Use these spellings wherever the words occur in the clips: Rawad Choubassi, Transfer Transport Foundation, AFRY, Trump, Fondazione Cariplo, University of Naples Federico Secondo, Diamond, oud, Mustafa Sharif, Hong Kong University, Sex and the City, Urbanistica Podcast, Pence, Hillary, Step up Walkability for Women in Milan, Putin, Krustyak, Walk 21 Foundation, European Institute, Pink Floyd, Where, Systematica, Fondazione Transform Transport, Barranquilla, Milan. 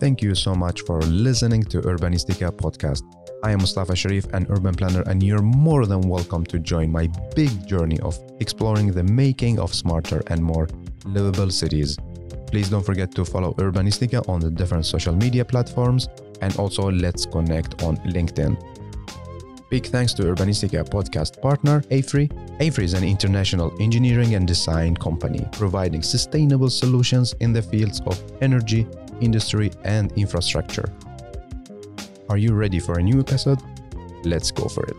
Thank you so much for listening to Urbanistica Podcast. I am Mustafa Sharif, an urban planner, and you're more than welcome to join my big journey of exploring the making of smarter and more livable cities. Please don't forget to follow Urbanistica on the different social media platforms, and also let's connect on LinkedIn. Big thanks to Urbanistica podcast partner, AFRY. AFRY is an international engineering and design company providing sustainable solutions in the fields of energy, industry, and infrastructure. Are you ready for a new episode? Let's go for it.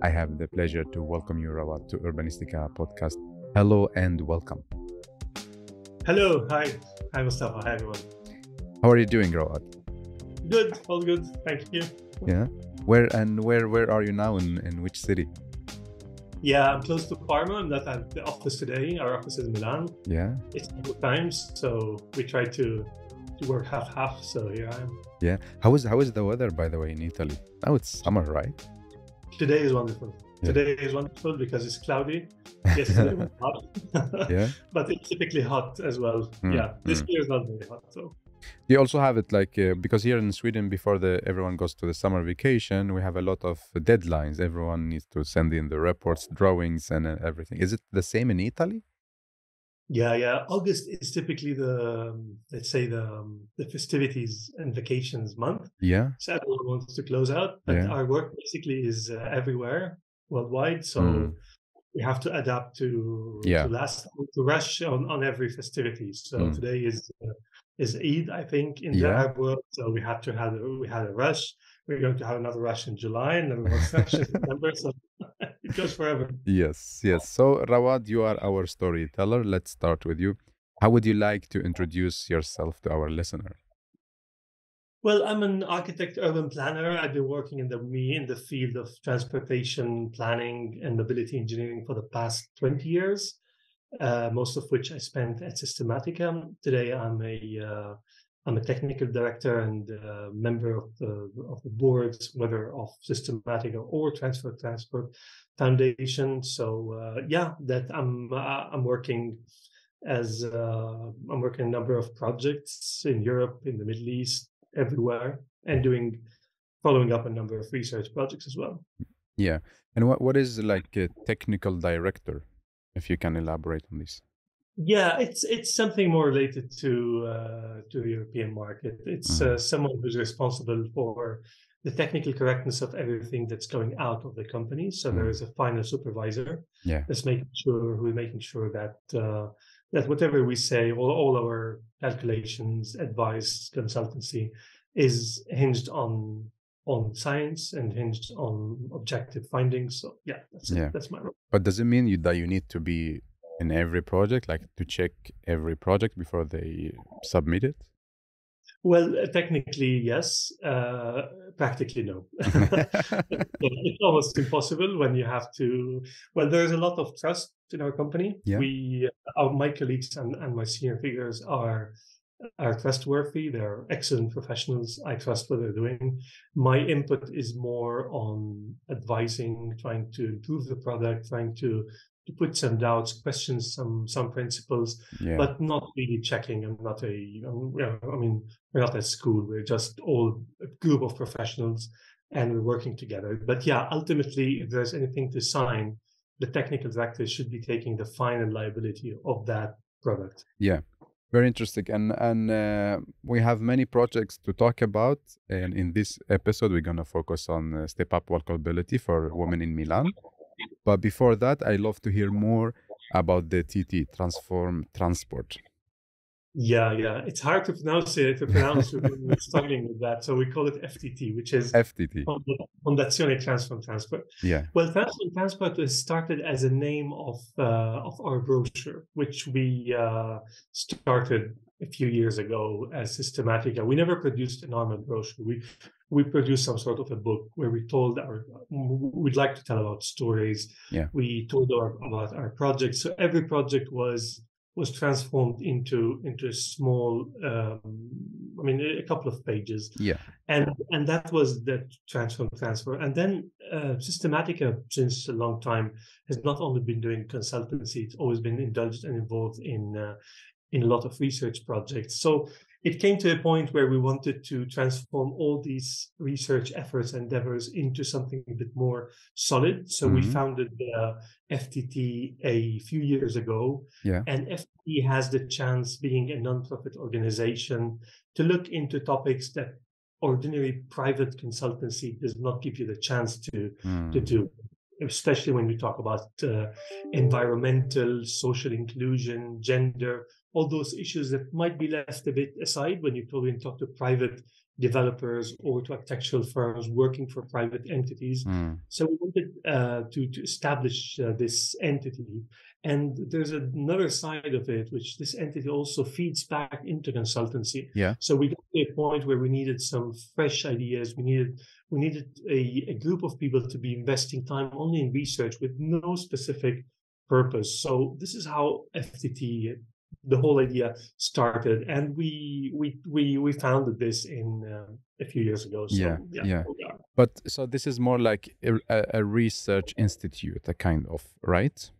I have the pleasure to welcome you, Rawad, to Urbanistica Podcast. Hello and welcome. Hello. Hi. Hi, Mustafa. Hi, everyone. How are you doing, Rawad? Good. All good. Thank you. Yeah. Where are you now? In which city? Yeah, I'm close to Parma. I'm not at the office today. Our office is in Milan. Yeah. It's good times, so we try to work half-half, so here I am. Yeah. How is the weather, by the way, in Italy? Now it's summer, right? Today is wonderful. Yeah. Today is wonderful because it's cloudy. Yesterday was hot. Yeah. But it's typically hot as well. Yeah. This year is not very hot. So you also have it like because here in Sweden, before everyone goes to the summer vacation, we have a lot of deadlines. Everyone needs to send in the reports, drawings, and everything. Is it the same in Italy? Yeah. August is typically the festivities and vacations month. Yeah. So everyone wants to close out, but our work basically is everywhere worldwide. So we have to adapt to rush on every festivity. So today is Eid, I think, in the Arab world. So we had a rush. We're going to have another rush in July and then another rush in September. So it goes forever. Yes. So Rawad, you are our storyteller. Let's start with you. How would you like to introduce yourself to our listener? Well, I'm an architect, urban planner. I've been working in the field of transportation planning and mobility engineering for the past 20 years, most of which I spent at Systematica. Today, I'm a technical director and a member of the boards, whether of Systematica or Transfer Transport Foundation. So I'm working a number of projects in Europe, in the Middle East, everywhere, and following up a number of research projects as well. Yeah, and what is like a technical director, if you can elaborate on this? Yeah, it's something more related to the European market. It's someone who's responsible for the technical correctness of everything that's going out of the company. So there is a final supervisor that's making sure that that whatever we say, all our calculations, advice, consultancy, is hinged on science and hinged on objective findings. So that's it. That's my role. But does it mean that you need to be in every project, like to check every project before they submit it? Well, technically, yes. Practically, no. It's almost impossible when you have to. Well, there is a lot of trust in our company. Yeah. My colleagues and my senior figures are trustworthy. They're excellent professionals. I trust what they're doing. My input is more on advising, trying to improve the product, trying to put some doubts, questions, some principles, but not really checking. We're not at school. We're just all a group of professionals and we're working together. But ultimately, if there's anything to sign, the technical director should be taking the final liability of that product. Yeah, very interesting. And we have many projects to talk about. And in this episode, we're going to focus on Step Up Walkability for Women in Milan. But before that, I love to hear more about the TT, Transform Transport. Yeah. It's hard to pronounce it. We're struggling with that. So we call it FTT, which is FTT. Fondazione Transform Transport. Yeah. Well, Transform Transport was started as a name of our brochure, which we started a few years ago as Systematica. We never produced a normal brochure. We we produced some sort of a book where we told we'd like to tell about stories. Yeah. We told about our projects. So every project was transformed into a small, a couple of pages. Yeah. And that was the transfer. And then Systematica, since a long time, has not only been doing consultancy, it's always been indulged and involved in a lot of research projects. So it came to a point where we wanted to transform all these research efforts and endeavors into something a bit more solid. So we founded the FTT a few years ago. Yeah. And FTT has the chance, being a nonprofit organization, to look into topics that ordinary private consultancy does not give you the chance to do, especially when we talk about environmental, social inclusion, gender, all those issues that might be left a bit aside when you go and talk to private developers or to architectural firms working for private entities. So we wanted to establish this entity. And there's another side of it, which this entity also feeds back into consultancy. Yeah. So we got to a point where we needed some fresh ideas. We needed a group of people to be investing time only in research with no specific purpose. So this is how FTT, the whole idea, started, and we founded this in a few years ago. So, yeah. But so this is more like a research institute, a kind of, right?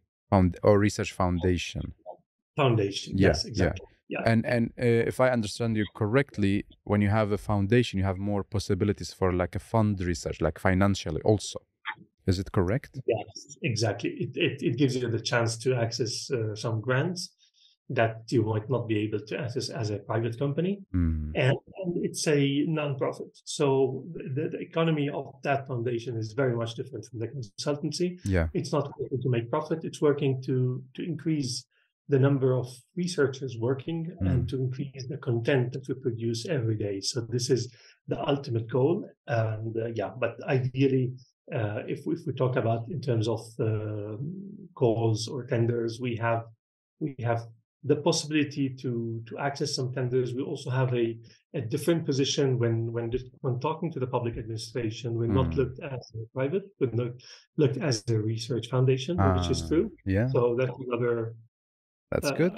Or research foundation. Foundation. Yeah, yes, exactly. Yeah. And if I understand you correctly, when you have a foundation, you have more possibilities for like a fund research, like financially also. Is it correct? Yes, exactly. It gives you the chance to access some grants that you might not be able to access as a private company. And it's a non-profit. So the economy of that foundation is very much different from the consultancy. Yeah. It's not working to make profit. It's working to increase the number of researchers working and to increase the content that we produce every day. So this is the ultimate goal. And but ideally, if we talk about in terms of calls or tenders, we have the possibility to access some tenders. We also have a different position when talking to the public administration. We're not looked as a private, but looked as a research foundation, which is true. Yeah. So that's another. That's good.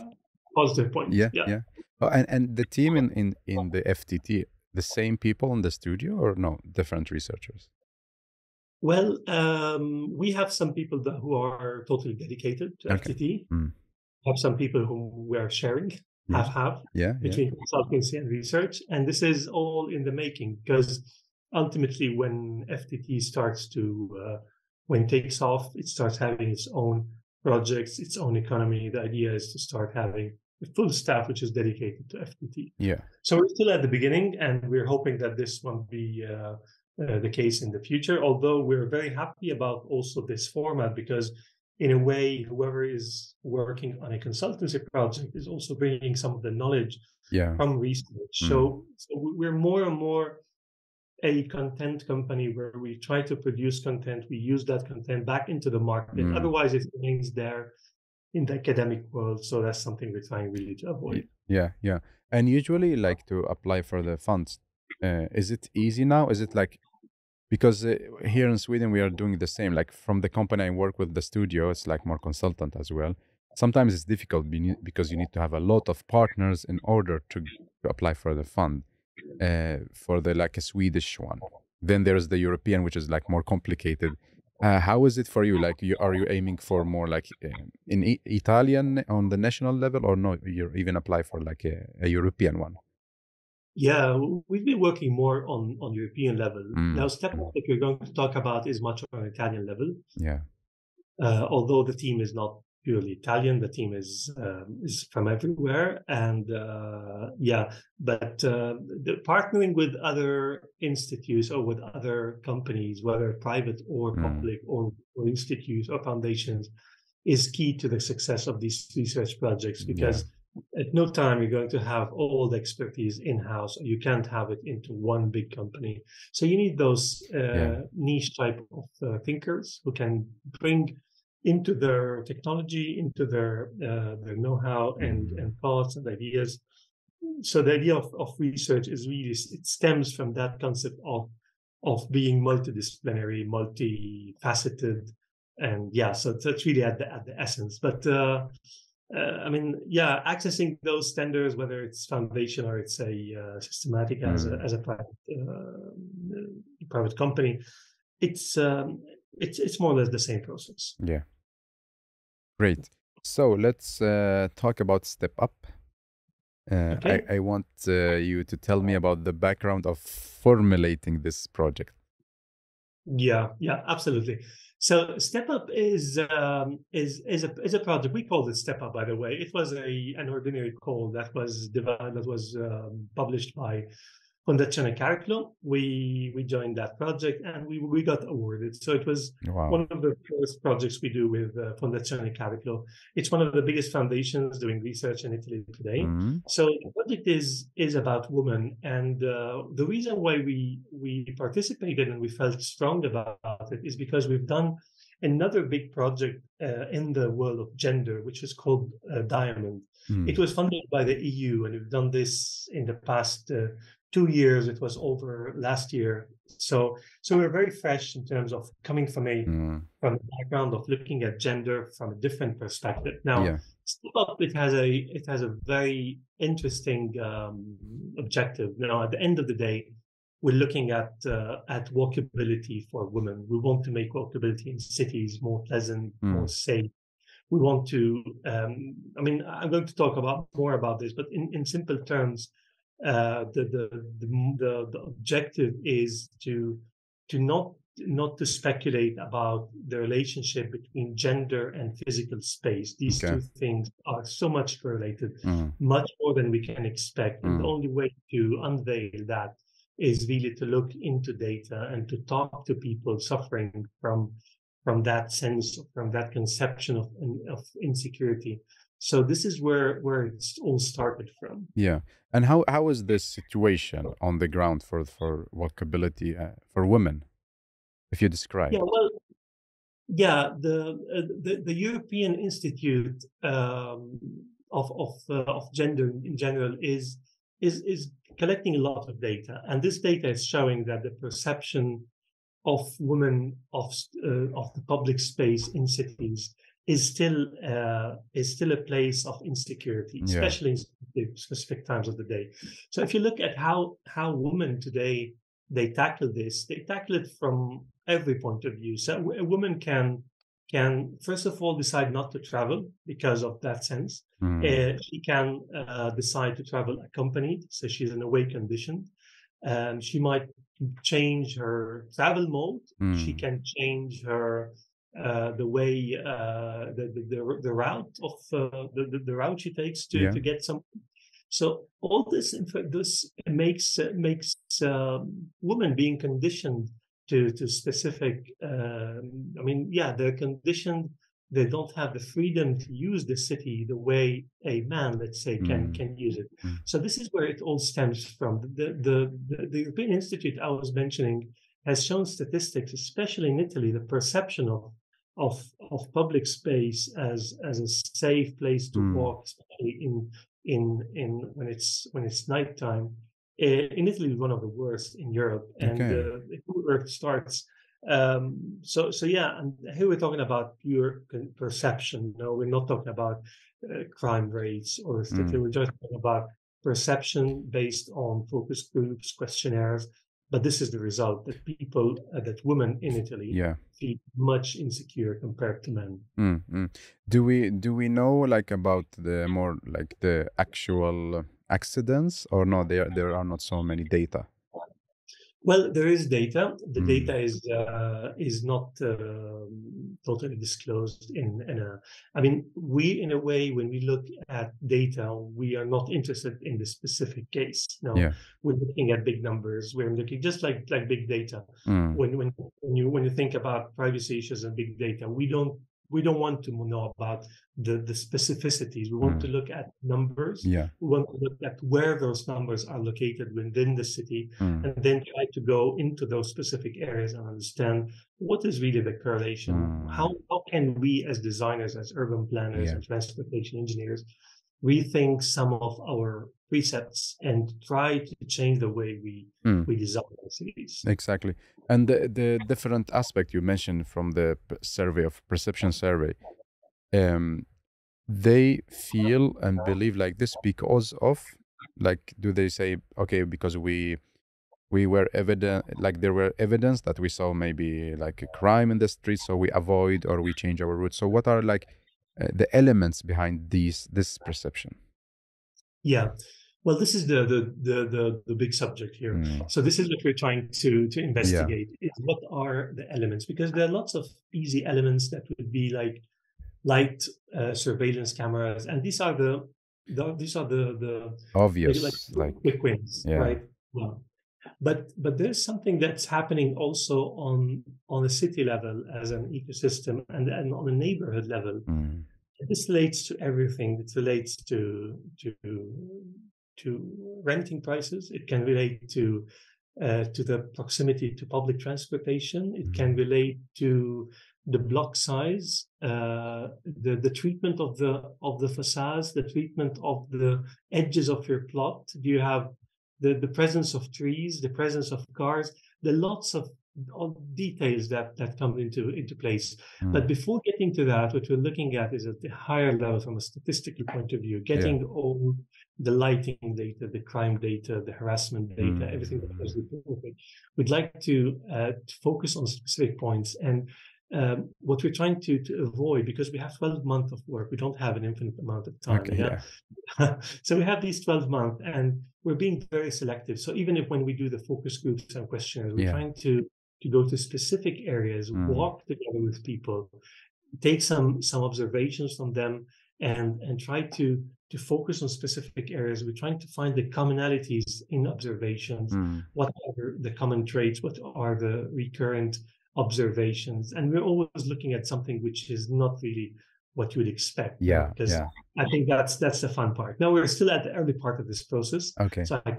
Positive point. Yeah. Oh, and the team in the FTT, the same people in the studio or no, different researchers? Well, we have some people who are totally dedicated to FTT. Have some people whom we are sharing, between consultancy and research. And this is all in the making, because ultimately when FTT starts when it takes off, it starts having its own projects, its own economy. The idea is to start having a full staff which is dedicated to FTT. Yeah. So we're still at the beginning, and we're hoping that this won't be the case in the future, although we're very happy about also this format, because in a way, whoever is working on a consultancy project is also bringing some of the knowledge from research. So we're more and more a content company where we try to produce content. We use that content back into the market. Otherwise, it remains there in the academic world. So that's something we're trying really to avoid. Yeah. And usually, like, to apply for the funds, is it easy now? Is it like... Because here in Sweden, we are doing the same. Like from the company I work with, the studio, it's like more consultant as well. Sometimes it's difficult because you need to have a lot of partners in order to apply for the fund, for the like a Swedish one. Then there's the European, which is like more complicated. How is it for you? Like, are you aiming for more like in Italian on the national level, or no? You even apply for like a European one? Yeah, we've been working more on European level. Now, Step Up that we're going to talk about is much on Italian level. Yeah. Although the team is not purely Italian, the team is from everywhere. And but the partnering with other institutes or with other companies, whether private or public or institutes or foundations, is key to the success of these research projects, because at no time you're going to have all the expertise in-house. You can't have it into one big company. So you need those niche type of thinkers who can bring into their technology, into their know-how and thoughts and ideas. So the idea of research is really, it stems from that concept of of being multidisciplinary, multifaceted, and yeah, so it's really at the essence. But accessing those tenders, whether it's foundation or it's a Systematica as a private company, it's more or less the same process. Yeah, great. So let's talk about Step Up. Okay. I want you to tell me about the background of formulating this project. Yeah, absolutely. So Step Up is a project. We called it Step Up, by the way. It was an ordinary call that was published by Fondazione Cariplo. We joined that project and we got awarded. So it was one of the first projects we do with Fondazione Cariplo. It's one of the biggest foundations doing research in Italy today. Mm-hmm. So the project is about women, and the reason why we participated and we felt strong about it is because we've done another big project in the world of gender, which is called Diamond. Mm-hmm. It was funded by the EU, and we've done this in the past 2 years. It was over last year, so we're very fresh in terms of coming from a background of looking at gender from a different perspective. Now, Step Up, it has a very interesting objective. Now, at the end of the day, we're looking at walkability for women. We want to make walkability in cities more pleasant, more safe. We want to. I'm going to talk more about this, but in simple terms, the objective is to not to speculate about the relationship between gender and physical space. These two things are so much correlated, much more than we can expect. And the only way to unveil that is really to look into data and to talk to people suffering from that sense, from that conception of insecurity. So this is where it's all started from. Yeah, and how is this situation on the ground for walkability for women, if you describe? Yeah, the European Institute of Gender in general is collecting a lot of data, and this data is showing that the perception of women of the public space in cities is still a place of insecurity, especially in specific times of the day. So if you look at how women today, they tackle it from every point of view. So a woman can first of all decide not to travel because of that sense. She can decide to travel accompanied, so she's in a way conditioned. She might change her travel mode. She can change her the way the route of the route she takes to get something. So all this makes women being conditioned to specific. They're conditioned. They don't have the freedom to use the city the way a man, let's say, can use it. So this is where it all stems from. The European Institute I was mentioning has shown statistics, especially in Italy, the perception of public space as a safe place to walk, especially in when it's nighttime. In Italy, one of the worst in Europe, and the work starts. And here we're talking about pure perception. No, we're not talking about crime rates or we're just talking about perception based on focus groups, questionnaires. But this is the result that women in Italy feel much insecure compared to men. Mm-hmm. Do we know about the more the actual accidents or no? There are not so many data. Well, there is data. The data is not totally disclosed. In a way, when we look at data, we are not interested in the specific case. No, we're looking at big numbers. We're looking just like big data. When you think about privacy issues and big data, we don't want to know about the specificities. We want to look at numbers. Yeah. We want to look at where those numbers are located within the city, and then try to go into those specific areas and understand what is really the correlation. How can we as designers, as urban planners and transportation engineers, rethink some of our precepts and try to change the way we design our cities. Exactly. And the different aspect you mentioned from the survey of perception survey, they feel and believe like this because of, like, do they say, okay, because we were evident, like there were evidence that we saw maybe like a crime in the street, so we avoid or we change our route. So what are like the elements behind this perception? Yeah, well, this is the big subject here. So this is what we're trying to investigate, is what are the elements, because there are lots of easy elements that would be like light surveillance cameras, and these are the obvious, like quick wins, right? Well, but there's something that's happening also on a city level as an ecosystem and on a neighborhood level. This relates to everything. It relates to renting prices. It can relate to the proximity to public transportation. It can relate to the block size, the treatment of the facades, the treatment of the edges of your plot. Do you have the presence of trees, the presence of cars? There are lots of details that come into place. But before getting to that, what we're looking at is at the higher level from a statistical point of view, getting all the lighting data, the crime data, the harassment data, everything that goes with it. We'd like to focus on specific points. And what we're trying to avoid, because we have 12 months of work, we don't have an infinite amount of time. So we have these 12 months, and we're being very selective. So even if when we do the focus groups and questionnaires, we're trying to go to specific areas, walk together with people, take some observations from them, and try to focus on specific areas. We're trying to find the commonalities in observations. What are the common traits? What are the recurrent observations? And we're always looking at something which is not really what you would expect. I think that's the fun part. Now we're still at the early part of this process. So I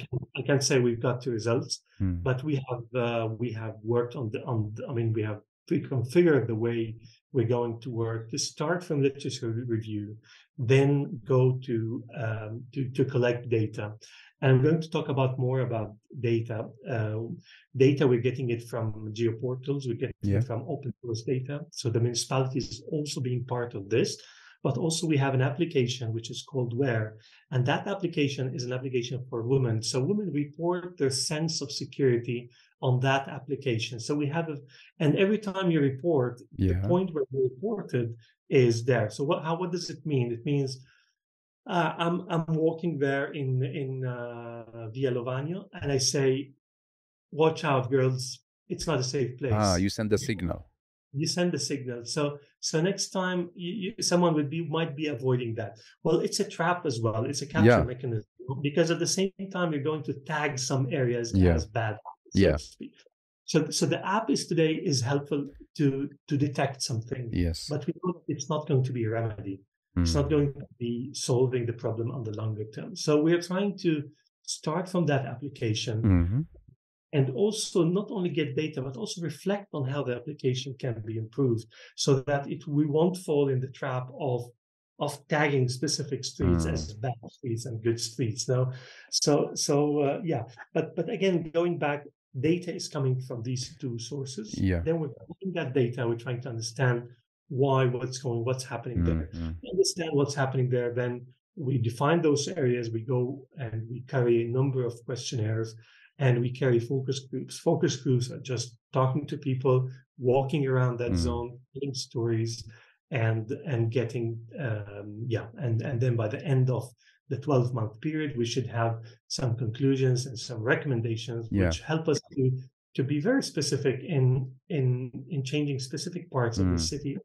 can't say we've got to results, but we have worked we have reconfigured the way we're going to work to start from literature review, then go to collect data. And I'm going to talk more about data. Data, we're getting it from geoportals, we're getting it from open source data. So the municipality is also being part of this, but also we have an application which is called Where. And that application is an application for women. So women report their sense of security on that application. So we have, and every time you report, the point where you reported is there. So what does it mean? It means, I'm walking there in Via Lovagno, and I say, "Watch out, girls! It's not a safe place." You send a signal. You send a signal. So next time someone might be avoiding that. Well, it's a trap as well. It's a capture mechanism, because at the same time you're going to tag some areas as bad. So the app today is helpful to detect something. Yes. But we know it's not going to be a remedy. It's not going to be solving the problem on the longer term. So we are trying to start from that application and also not only get data, but also reflect on how the application can be improved, so that we won't fall in the trap of tagging specific streets as bad streets and good streets. Now, But again, going back, data is coming from these two sources. Then we're taking that data, we're trying to understand what's happening there. Understand what's happening there, then we define those areas, we go and we carry a number of questionnaires, and we carry focus groups. Focus groups are just talking to people, walking around that zone, telling stories, and getting, and then by the end of the 12-month period, we should have some conclusions and some recommendations, which help us to be very specific in changing specific parts of the city, or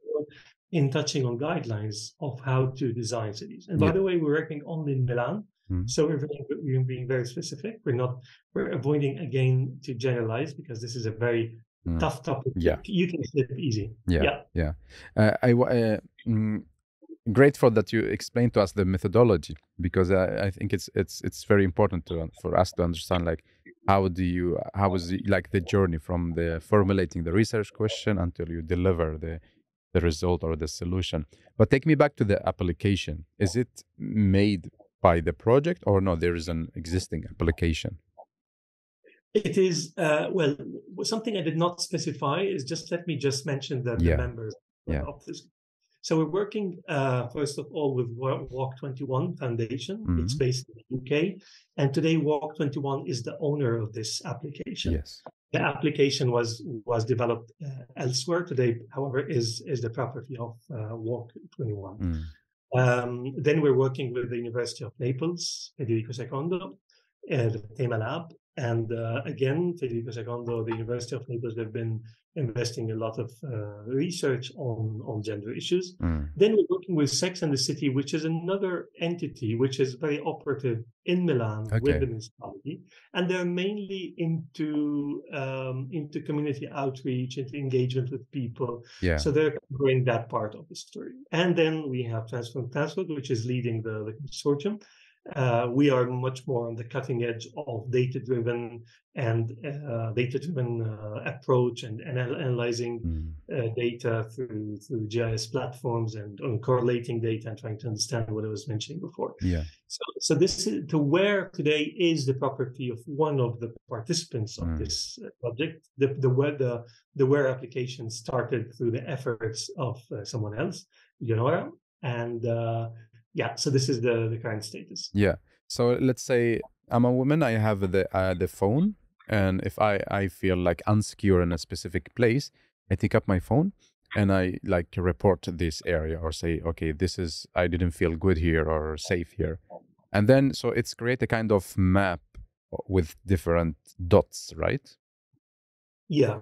in touching on guidelines of how to design cities. And by the way, we're working only in Milan, so we're being very specific. We're avoiding again to generalize, because this is a very tough topic. You can slip easy. Grateful that you explained to us the methodology, because I think it's very important for us to understand, like, how is the journey from the formulating the research question until you deliver the result or the solution. But take me back to the application. Is it made by the project, or no, there is an existing application? It is, well, something I did not specify is just, let me just mention that the members of this. So we're working, first of all, with Walk 21 Foundation. Mm-hmm. It's based in the UK. And today, Walk 21 is the owner of this application. Yes. The application was developed elsewhere. Today, however, is the property of Walk 21. Mm. Then we're working with the University of Naples, Federico Secondo, the Tema Lab. And again, Federico Secondo, the University of Naples, they've been investing a lot of research on gender issues. Mm. Then we're working with Sex and the City, which is another entity which is very operative in Milan with the municipality. And they're mainly into community outreach, into engagement with people. Yeah. So they're covering that part of the story. And then we have Transfer Transport, which is leading the consortium. We are much more on the cutting edge of data-driven and approach and analyzing data through GIS platforms and correlating data and trying to understand what I was mentioning before. Yeah. So this is to Where today is the property of one of the participants of this project. The Where application started through the efforts of someone else, Leonora, and. So this is the current status. Yeah. So let's say I'm a woman. I have the phone, and if I feel like unsecure in a specific place, I pick up my phone and I like report this area or say, okay, this is, I didn't feel good here or safe here, and then so it's create a kind of map with different dots, right? Yeah,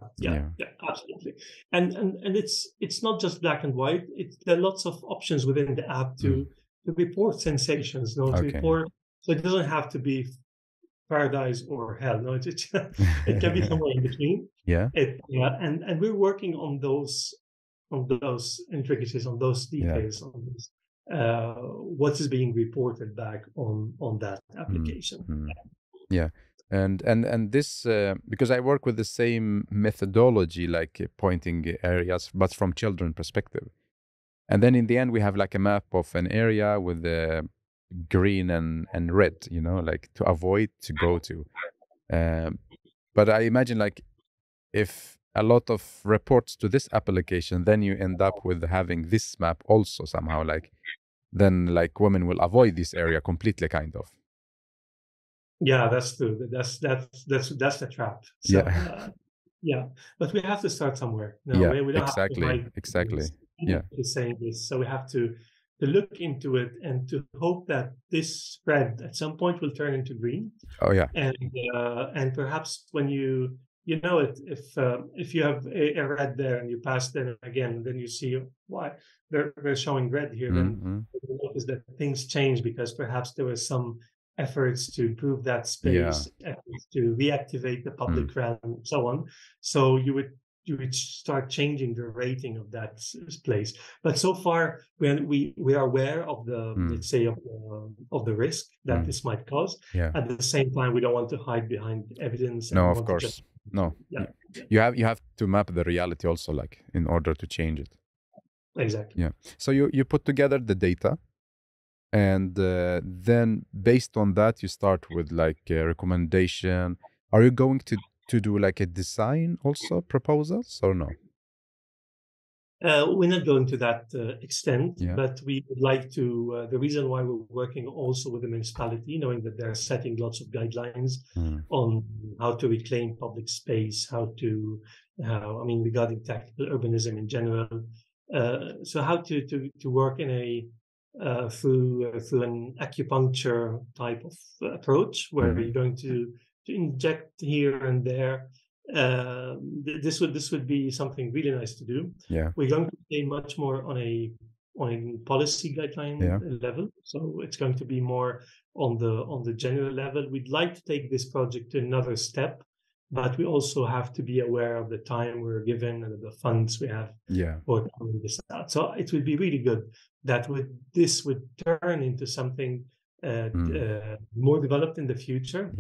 absolutely. And it's not just black and white. There are lots of options within the app to report sensations, to report. So it doesn't have to be paradise or hell. No, it can be somewhere in between. Yeah. And we're working on those intricacies, on those details, on this, what is being reported back on that application. Mm-hmm. Yeah. And this because I work with the same methodology, like pointing areas, but from children's perspective. And then in the end, we have like a map of an area with the green and red, like to avoid, to go to. But I imagine like if a lot of reports to this application, then you end up with having this map also somehow, like then like women will avoid this area completely, kind of. Yeah, that's true. That's the trap. So, but we have to start somewhere. We don't have to exactly. Yeah, is saying this, so we have to look into it and to hope that this spread at some point will turn into green. Oh yeah, and perhaps when if you have a red there and you pass them again, then you see why they're showing red here. Mm-hmm. Then you notice that things change because perhaps there were some efforts to improve that space, efforts to reactivate the public realm, and so on. So you would start changing the rating of that place. But so far, when we are aware of the, let's say, of the risk that this might cause. Yeah. At the same time, we don't want to hide behind evidence. No, of course. No. Yeah. You have to map the reality also, like, in order to change it. Exactly. Yeah. So you put together the data, and then based on that, you start with, like, a recommendation. Are you going to do like a design also proposals or no? We're not going to that extent, but we would like to, the reason why we're working also with the municipality, knowing that they're setting lots of guidelines on how to reclaim public space, regarding tactical urbanism in general. So how to work in a, through an acupuncture type of approach where you're going to inject here and there. This would be something really nice to do. Yeah. We're going to stay much more on a policy guideline level. So it's going to be more on the general level. We'd like to take this project to another step, but we also have to be aware of the time we're given and the funds we have for coming this out. So it would be really good that this would turn into something more developed in the future.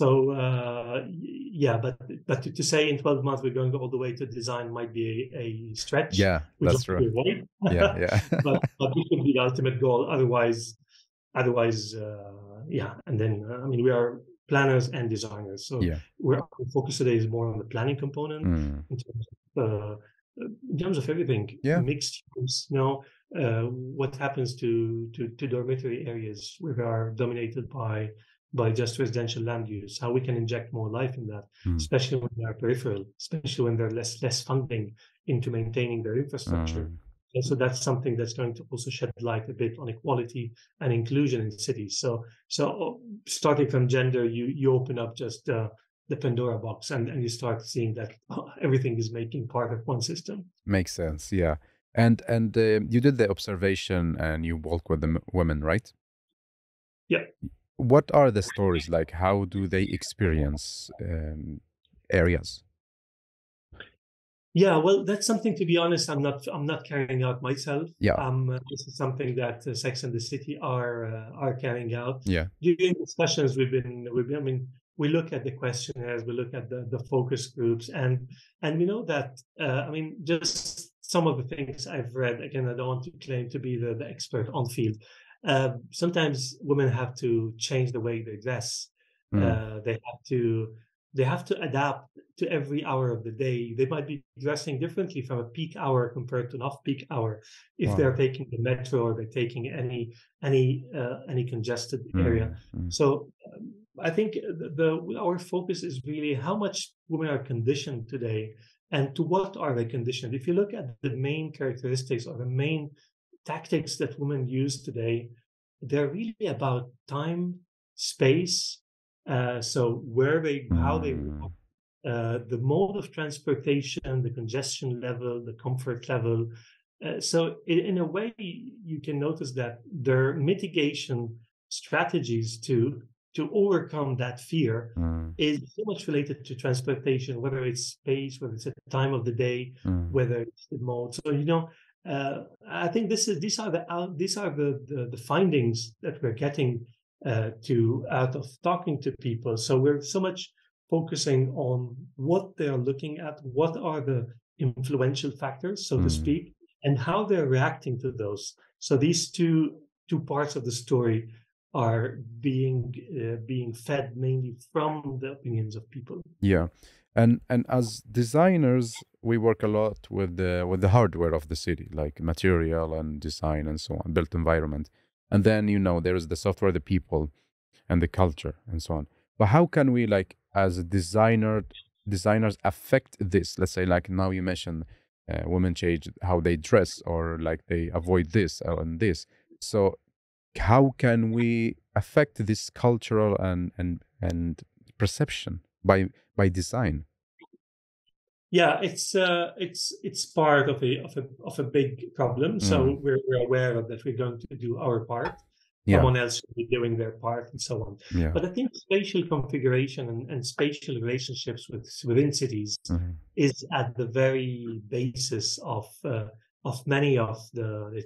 But to say in 12 months we're going all the way to design might be a stretch. Yeah, that's right. Yeah, but this would be the ultimate goal. Otherwise, Otherwise, and then we are planners and designers. So our focus today is more on the planning component in terms of everything. Mixed use. What happens to dormitory areas which are dominated by just residential land use, how we can inject more life in that, especially when they are peripheral, especially when there's less funding into maintaining their infrastructure. And so that's something that's going to also shed light a bit on equality and inclusion in cities. So starting from gender, you open up just the Pandora box and you start seeing that everything is making part of one system. Makes sense, yeah. And you did the observation and you walked with the women, right? Yeah. What are the stories like? How do they experience areas? Yeah, well, that's something, to be honest, I'm not carrying out myself. Yeah. This is something that Sex and the City are carrying out. Yeah. During discussions, we look at the questionnaires, we look at the focus groups, and we know that just some of the things I've read. Again, I don't want to claim to be the expert on field. Sometimes women have to change the way they dress. They have to adapt to every hour of the day. They might be dressing differently from a peak hour compared to an off-peak hour if they're taking the metro or they're taking any congested area. So I think our focus is really how much women are conditioned today and to what are they conditioned. If you look at the main characteristics or the main tactics that women use today, they're really about time, space, so where they, how they walk, the mode of transportation, the congestion level, the comfort level. So in a way, you can notice that there are mitigation strategies to overcome that fear is so much related to transportation, whether it's space, whether it's the time of the day, whether it's the mode. So, I think these are the findings that we're getting out of talking to people. So we're so much focusing on what they are looking at, what are the influential factors, so to speak, and how they're reacting to those. So these two parts of the story are being fed mainly from the opinions of people. Yeah, and as designers, we work a lot with the hardware of the city, like material and design and so on, built environment. And then, there is the software, the people, and the culture, and so on. But how can we, as designers affect this? Let's say, now you mentioned women change how they dress, or they avoid this and this. So how can we affect this cultural and perception by design? Yeah, it's part of a big problem. So we're aware of that. We're going to do our part. Yeah. Someone else will be doing their part, and so on. Yeah. But I think spatial configuration and spatial relationships within cities is at the very basis of many of the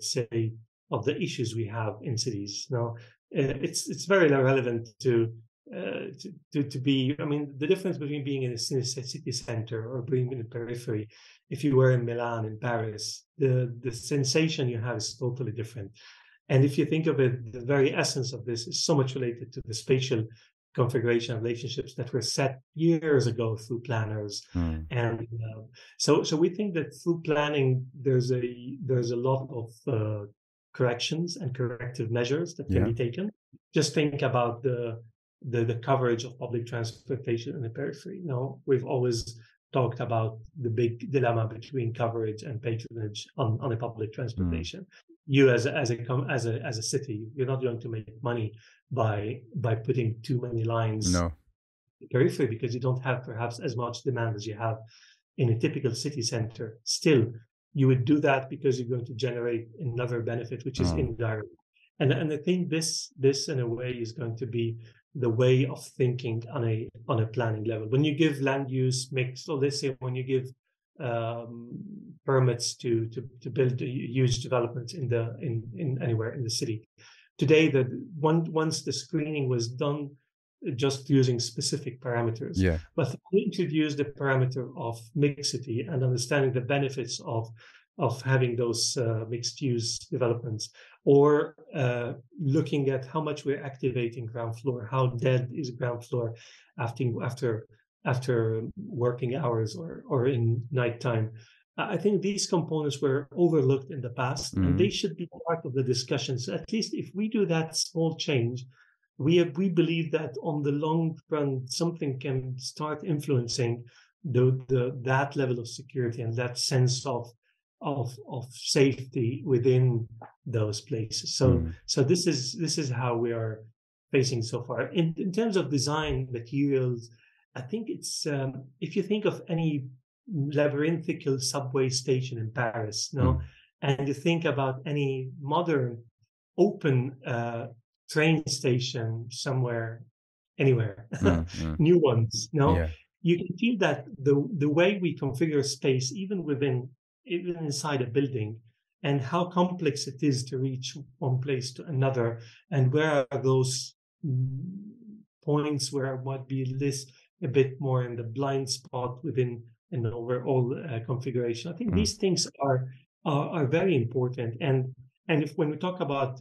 the issues we have in cities. Now, it's very relevant to be, the difference between being in a city center or being in the periphery. If you were in Milan, in Paris, the sensation you have is totally different. And if you think of it, the very essence of this is so much related to the spatial configuration of relationships that were set years ago through planners. And so we think that through planning, there's a lot of corrections and corrective measures that can be taken. Just think about the coverage of public transportation in the periphery. We've always talked about the big dilemma between coverage and patronage on the public transportation. You as a city, you're not going to make money by putting too many lines in the periphery, because you don't have perhaps as much demand as you have in a typical city center. Still, you would do that because you're going to generate another benefit, which is indirect. And I think this in a way is going to be the way of thinking on a planning level. When you give land use mix, or let's say when you give permits to build huge developments in anywhere in the city today, once the screening was done just using specific parameters, but we introduced the parameter of mixity and understanding the benefits of of having those mixed-use developments, or looking at how much we're activating ground floor, how dead is ground floor after working hours or in nighttime. I think these components were overlooked in the past, and they should be part of the discussions. At least if we do that small change, we believe that on the long run, something can start influencing that level of security and that sense of safety within those places. So this is how we are facing so far. In terms of design materials, I think it's if you think of any labyrinthical subway station in Paris, and you think about any modern open train station somewhere, anywhere, new ones, you can feel that the way we configure space, even inside a building, and how complex it is to reach one place to another, and where are those points where might be less, a bit more in the blind spot within an overall configuration. I think these things are very important. And if when we talk about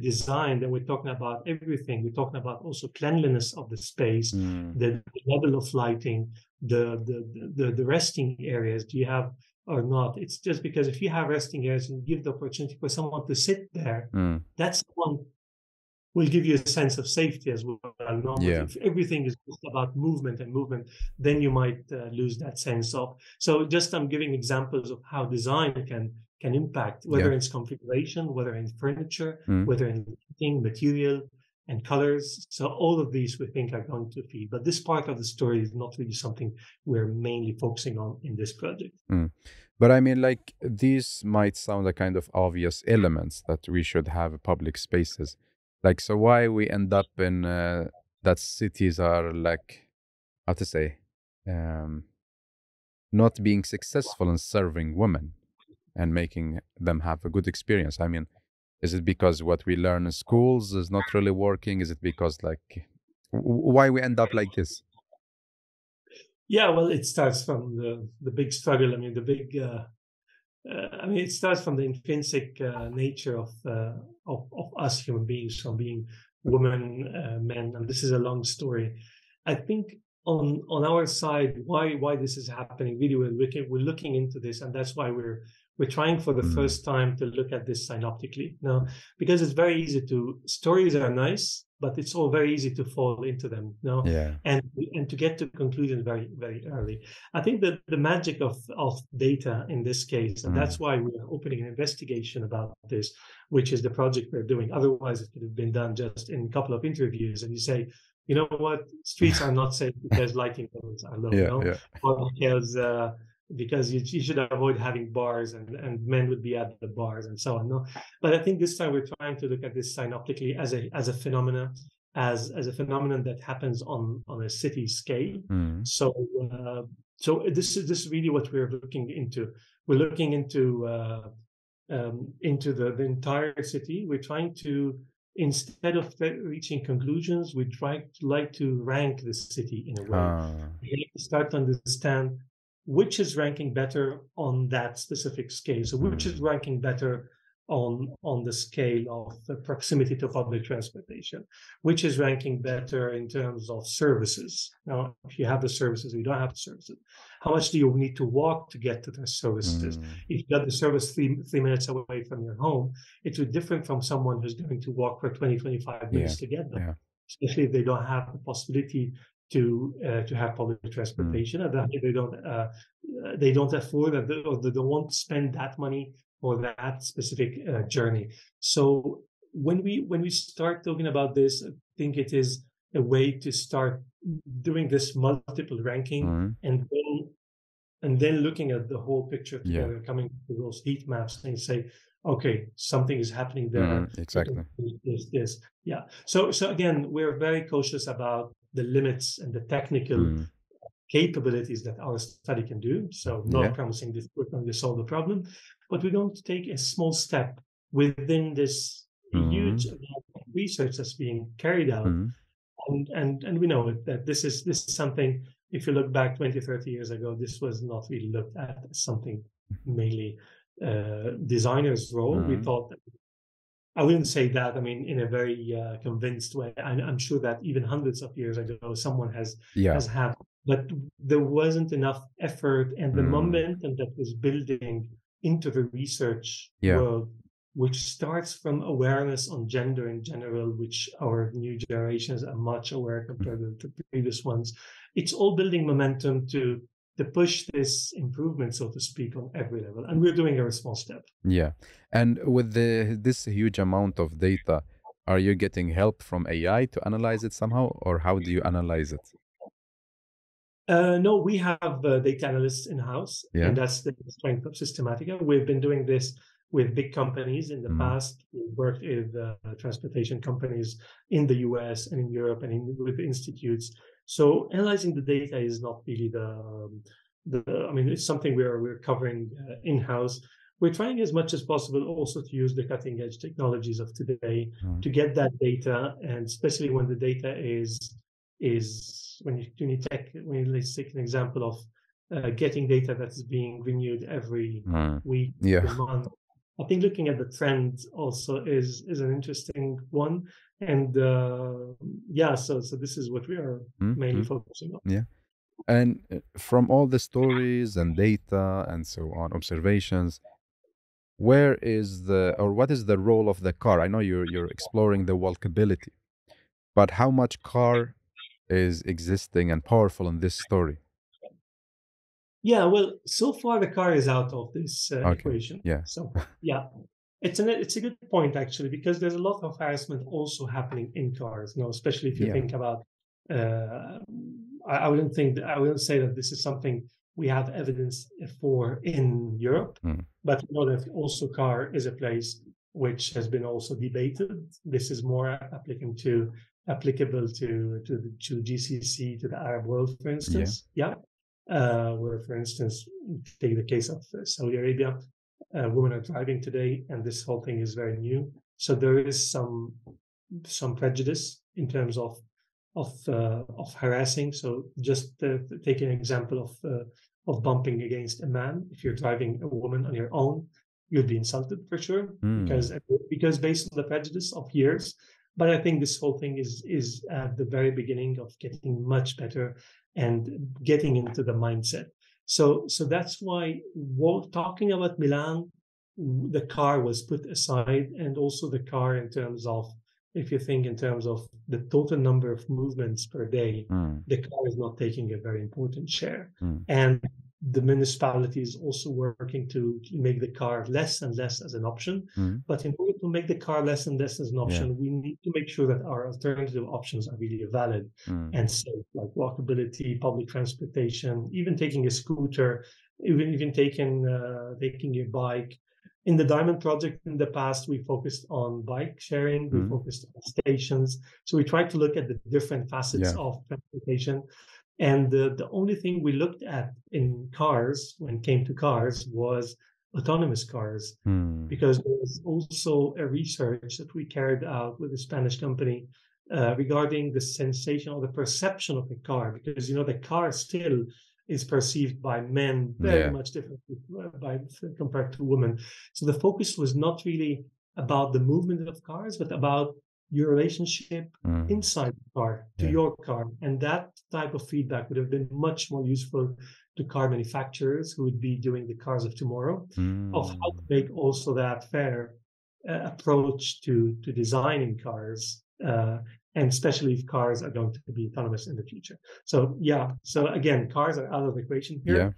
design, then we're talking about everything. We're talking about also cleanliness of the space, the level of lighting, the resting areas. Do you have or not? It's just because if you have resting areas and give the opportunity for someone to sit there, that someone will give you a sense of safety as well. If everything is just about movement, then you might lose that sense of. So just I'm giving examples of how design can impact, whether it's configuration, whether in furniture, whether in lighting, material, and colors. So all of these we think are going to feed. But this part of the story is not really something we're mainly focusing on in this project. But I mean, like, these might sound like kind of obvious elements that we should have public spaces. Like, so why we end up in that cities are, like, how to say, not being successful in serving women and making them have a good experience? I mean, is it because what we learn in schools is not really working? Is it because, like, why we end up like this? Yeah, well, it starts from the big struggle. I mean, it starts from the intrinsic nature of us human beings, from being women, men, and this is a long story. I think on our side, why this is happening, really, we're looking into this, and that's why we're trying for the first time to look at this synoptically now, because it's very easy to, stories are nice, but it's all very easy to fall into them now, and to get to conclusions very, very early. I think that the magic of data in this case, and that's why we're opening an investigation about this, which is the project we're doing. Otherwise, it could have been done just in a couple of interviews, and you say, you know what, streets are not safe because lighting levels are low, or because you should avoid having bars and men would be at the bars and so on. No, but I think this time we're trying to look at this synoptically as a phenomenon, as a phenomenon that happens on a city scale. So this is really what we're looking into. We're looking into the entire city. We're trying to, instead of reaching conclusions, we like to rank the city in a way. We start to understand which is ranking better on that specific scale. So which is ranking better on the scale of the proximity to public transportation, which is ranking better in terms of services. Now, if you have the services, you don't have the services. How much do you need to walk to get to the services? If you got the service three minutes away from your home, it's different from someone who's going to walk for 20, 25 minutes to get there, especially if they don't have the possibility to have public transportation, and they don't afford or they don't want to spend that money for that specific journey. So when we start talking about this, I think it is a way to start doing this multiple ranking, and then looking at the whole picture together, coming to those heat maps and say, okay, something is happening there. Exactly. This. Yeah. So again, we're very cautious about the limits and the technical capabilities that our study can do. So not promising this we're going to solve the problem, but we're going to take a small step within this huge amount of research that's being carried out. And we know that this is something, if you look back 20, 30 years ago, this was not really looked at as something mainly designer's role. Mm-hmm. We thought that, I wouldn't say that, I mean, in a very convinced way. I'm sure that even hundreds of years ago, someone has had, but there wasn't enough effort and the momentum that was building into the research world, which starts from awareness on gender in general, which our new generations are much aware compared to the previous ones. It's all building momentum to push this improvement, so to speak, on every level. And we're doing a response step. Yeah. And with this huge amount of data, are you getting help from AI to analyze it somehow? Or how do you analyze it? No, we have data analysts in-house. Yeah. And that's the strength of Systematica. We've been doing this with big companies in the past. We worked with transportation companies in the US and in Europe and with institutes. So analyzing the data is not really the I mean, it's something we're covering in-house. We're trying as much as possible also to use the cutting edge technologies of today to get that data, and especially when the data is let's take an example of getting data that is being renewed every week, every month. I think looking at the trend also is an interesting one. And so this is what we are mainly focusing on. Yeah. And from all the stories and data and so on, observations, what is the role of the car? I know you're exploring the walkability, but how much car is existing and powerful in this story? Yeah, well, so far the car is out of this equation. Yeah. So, yeah, it's a good point, actually, because there's a lot of harassment also happening in cars. You know, especially if you think about, I wouldn't say that this is something we have evidence for in Europe, but you know that also car is a place which has been also debated. This is more applicable to GCC, to the Arab world, for instance. Yeah. Where, for instance, take the case of Saudi Arabia, women are driving today, and this whole thing is very new. So there is some prejudice in terms of harassing. So just take an example of bumping against a man. If you're driving a woman on your own, you'll be insulted for sure, because based on the prejudice of years. But I think this whole thing is at the very beginning of getting much better and getting into the mindset. So that's why talking about Milan, the car was put aside, and also the car in terms of, if you think in terms of the total number of movements per day, the car is not taking a very important share. And the municipality is also working to make the car less and less as an option. But in order to make the car less and less as an option, we need to make sure that our alternative options are really valid and safe, like walkability, public transportation, even taking a scooter, even taking a bike. In the Diamond project in the past, we focused on bike sharing, we focused on stations. So we tried to look at the different facets of transportation. And the only thing we looked at in cars, when it came to cars, was autonomous cars, because there was also a research that we carried out with a Spanish company regarding the sensation or the perception of the car, because, you know, the car still is perceived by men very much differently compared to women. So the focus was not really about the movement of cars, but about your relationship inside the car to your car. And that type of feedback would have been much more useful to car manufacturers who would be doing the cars of tomorrow, of how to make also that fair approach to designing cars, and especially if cars are going to be autonomous in the future. So again, cars are out of the equation here.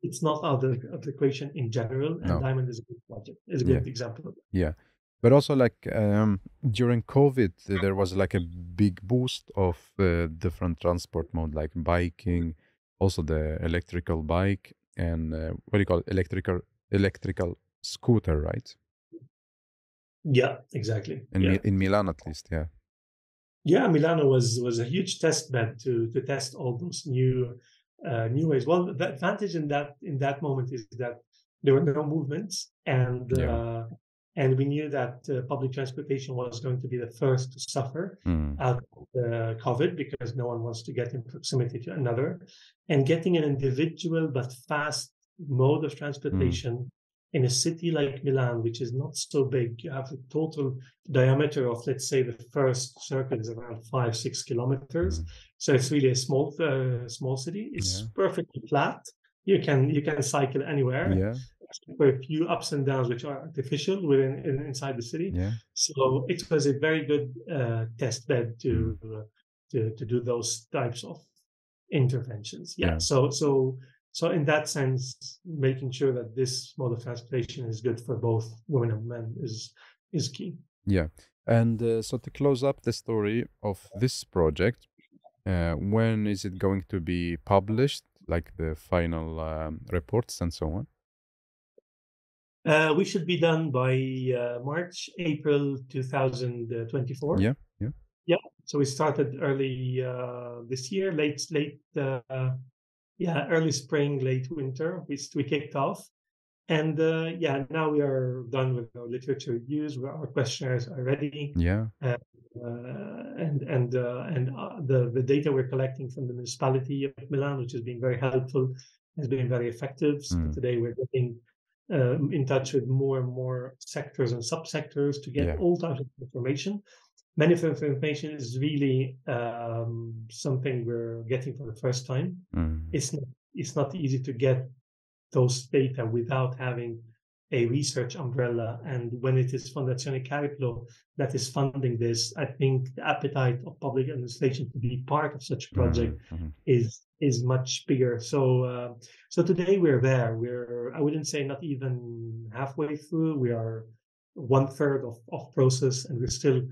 It's not out of the equation in general, and Diamond is a good project, is a good example of that. But also, like, during COVID, there was like a big boost of different transport mode, like biking, also the electrical bike, and electrical scooter, right? Yeah, exactly. In Milan, at least, Milano was a huge test bed to test all those new ways. Well, the advantage in that moment is that there were no movements, and we knew that public transportation was going to be the first to suffer out of COVID, because no one wants to get in proximity to another. And getting an individual but fast mode of transportation in a city like Milan, which is not so big, you have a total diameter of, let's say, the first circle is around 5-6 kilometers. So it's really a small city. It's perfectly flat. You can cycle anywhere. Yeah. For a few ups and downs, which are artificial within inside the city. Yeah. So it was a very good test bed to do those types of interventions. So in that sense, making sure that this mode of transportation is good for both women and men is key. Yeah. And so to close up the story of this project, when is it going to be published, like the final reports and so on? We should be done by March, April 2024. Yeah. So we started early this year, early spring, late winter. We kicked off, and now we are done with our literature reviews. Our questionnaires are ready. Yeah. And the data we're collecting from the municipality of Milan, which has been very helpful, has been very effective. So today we're getting in touch with more and more sectors and subsectors to get all types of information. Many of the information is really something we're getting for the first time. It's not easy to get those data without having a research umbrella. And when it is Fondazione Cariplo that is funding this, I think the appetite of public administration to be part of such a project is much bigger. So today we're there. I wouldn't say not even halfway through. We are 1/3 of process, and we're still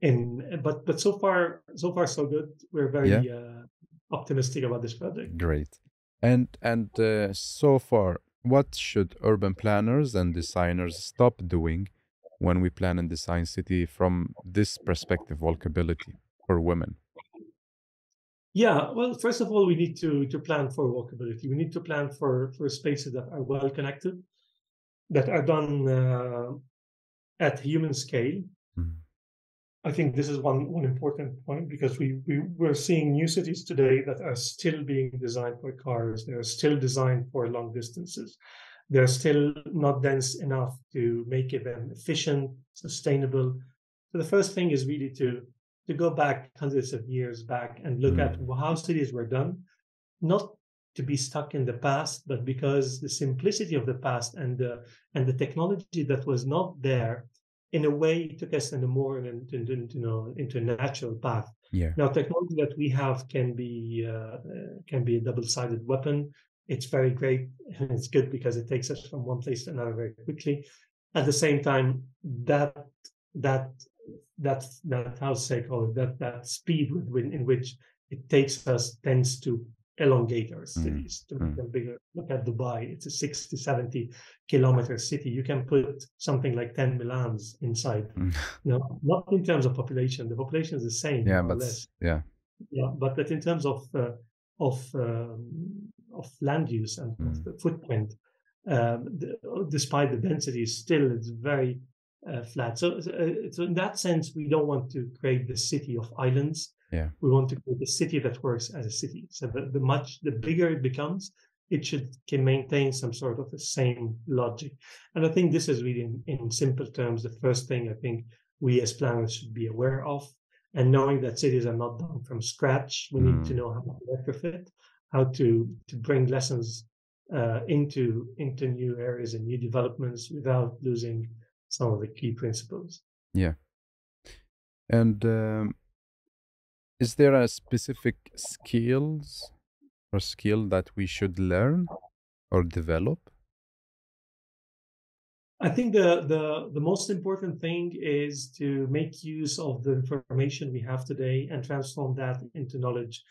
in. But so far so good. We're very optimistic about this project. Great. And so far, what should urban planners and designers stop doing when we plan and design city from this perspective, walkability for women? Yeah, well, first of all, we need to plan for walkability. We need to plan for spaces that are well connected, that are done at human scale. I think this is one important point, because we're seeing new cities today that are still being designed for cars. They are still designed for long distances. They're still not dense enough to make them efficient, sustainable. So the first thing is really to go back hundreds of years back and look at how cities were done, not to be stuck in the past, but because the simplicity of the past and the technology that was not there, in a way, took us into a natural path. Yeah. Now, technology that we have can be a double-sided weapon. It's very great, and it's good because it takes us from one place to another very quickly. At the same time, that speed in which it takes us tends to elongate our cities to make them bigger. Look at Dubai. It's a 60-70 kilometer city. You can put something like 10 Milans inside. No, not in terms of population. The population is the same. Yeah, but less. But in terms of land use and of the footprint, despite the density, still it's very flat. So in that sense, we don't want to create the city of islands. Yeah. We want to create a city that works as a city. So the bigger it becomes, it can maintain some sort of the same logic. And I think this is really, in simple terms, the first thing I think we as planners should be aware of. And knowing that cities are not done from scratch, we need to know how to retrofit, how to bring lessons into new areas and new developments without losing some of the key principles. Yeah. And is there a specific skill that we should learn or develop? I think the most important thing is to make use of the information we have today and transform that into knowledge.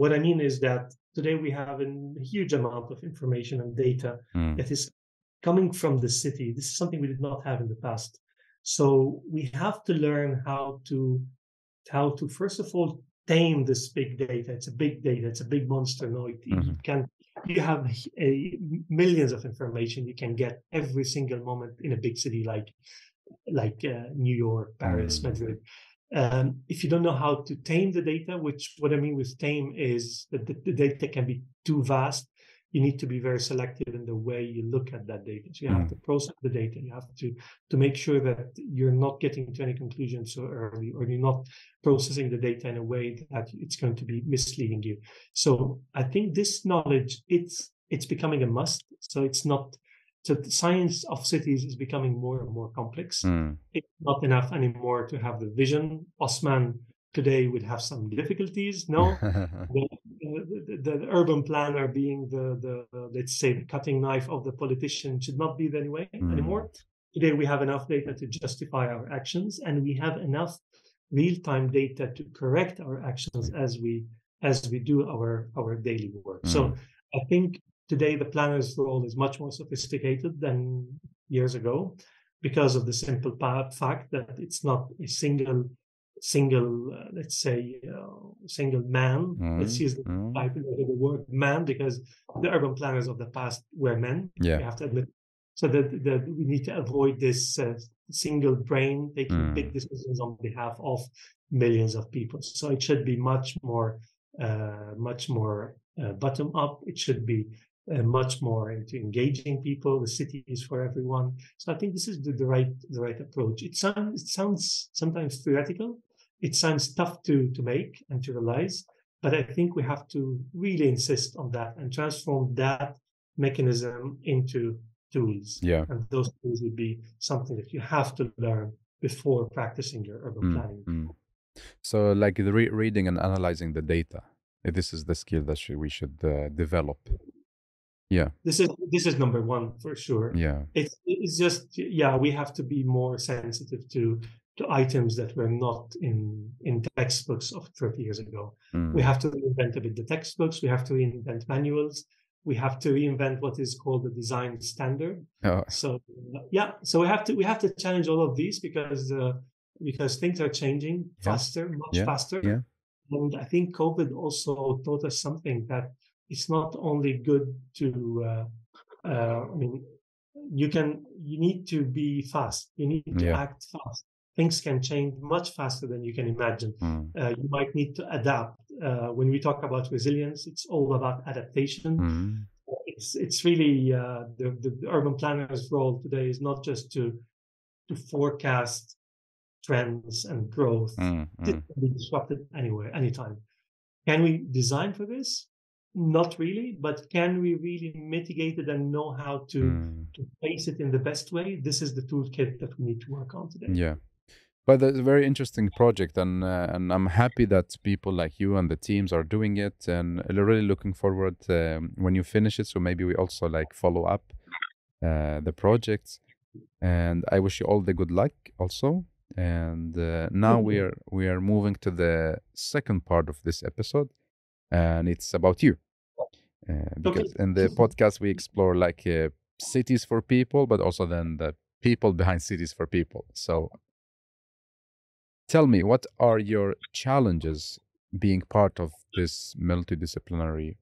What I mean is that today we have a huge amount of information and data that is coming from the city. This is something we did not have in the past. So we have to learn how to first of all tame this big data. It's a big data. It's a big monster. No, you have millions of information you can get every single moment in a big city like New York, Paris, Madrid. If you don't know how to tame the data, which what I mean with tame is that the data can be too vast. you need to be very selective in the way you look at that data. So you have to process the data. You have to make sure that you're not getting to any conclusions so early, or you're not processing the data in a way that it's going to be misleading you. So I think this knowledge, it's becoming a must. So it's not, so the science of cities is becoming more and more complex. It's not enough anymore to have the vision. Osman today would have some difficulties. No, the urban planner being the let's say the cutting knife of the politician should not be the anymore. Today we have enough data to justify our actions, and we have enough real-time data to correct our actions as we do our daily work. So I think today the planner's role is much more sophisticated than years ago, because of the simple fact that it's not a single man. Let's use the word man, because the urban planners of the past were men. Yeah, we have to admit. So that we need to avoid this single brain taking big decisions on behalf of millions of people. So it should be much more bottom up. It should be much more into engaging people. The city is for everyone. So I think this is the right approach. It sounds sometimes theoretical. It sounds tough to make and to realize, but I think we have to really insist on that and transform that mechanism into tools. Yeah. And those tools would be something that you have to learn before practicing your urban planning. So like the reading and analyzing the data, this is the skill that we should develop. Yeah, this is number one for sure. Yeah, it's just, yeah, we have to be more sensitive to items that were not in textbooks of 30 years ago. We have to reinvent a bit the textbooks. We have to reinvent manuals. We have to reinvent what is called the design standard. So yeah, so we have to challenge all of these, because things are changing faster, much faster. Yeah. And I think COVID also taught us something, that it's not only good to, you need to be fast. You need to act fast. Things can change much faster than you can imagine. You might need to adapt. When we talk about resilience, it's all about adaptation. It's really the urban planner's role today is not just to forecast trends and growth. This can be disrupted anywhere, anytime. Can we design for this? Not really, but can we really mitigate it and know how to face it in the best way? This is the toolkit that we need to work on today. Yeah, but that's a very interesting project, and I'm happy that people like you and the teams are doing it, and really looking forward when you finish it. So maybe we also like follow up the project, and I wish you all the good luck also. And now we are moving to the second part of this episode. And it's about you, because in the podcast we explore like cities for people, but also then the people behind cities for people. So tell me, what are your challenges being part of this multidisciplinary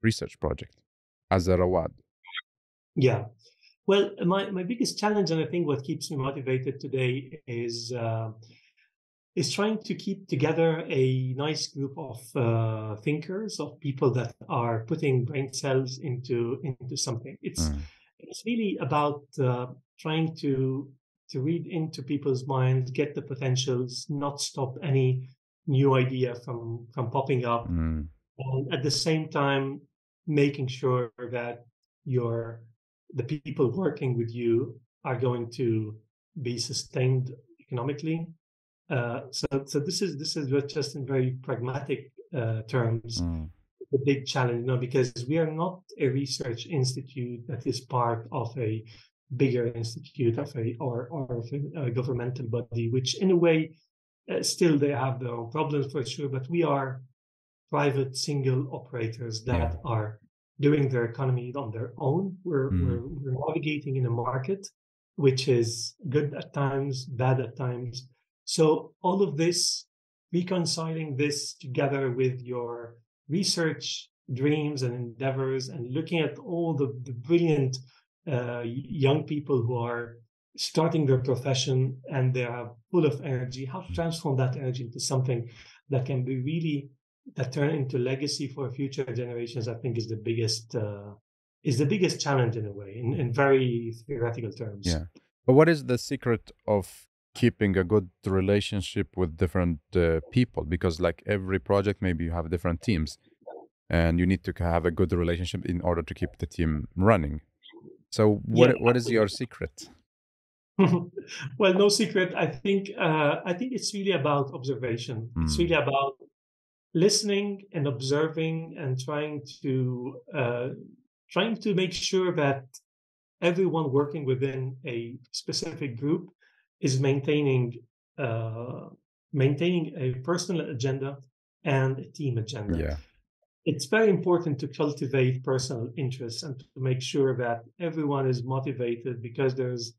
research project as a Rawad? Yeah, well, my biggest challenge, and I think what keeps me motivated today, is trying to keep together a nice group of thinkers, of people that are putting brain cells into something. It's really about trying to read into people's minds, get the potentials, not stop any new idea from popping up, and at the same time making sure that the people working with you are going to be sustained economically. So this is just in very pragmatic terms, the big challenge, you know, because we are not a research institute that is part of a bigger institute or a governmental body, which in a way still they have their own problems for sure, but we are private single operators that are doing their economy on their own. We're navigating in a market which is good at times, bad at times. So all of this, reconciling this together with your research dreams and endeavors, and looking at all the brilliant young people who are starting their profession and they are full of energy, how to transform that energy into something that can be really that turn into legacy for future generations, I think is the biggest challenge in a way, in very theoretical terms. Yeah. But what is the secret of keeping a good relationship with different people? Because like every project, maybe you have different teams and you need to have a good relationship in order to keep the team running. So what is your secret? Well, no secret. I think it's really about observation. Mm. It's really about listening and observing and trying to make sure that everyone working within a specific group is maintaining a personal agenda and a team agenda. Yeah. It's very important to cultivate personal interests and to make sure that everyone is motivated, because there's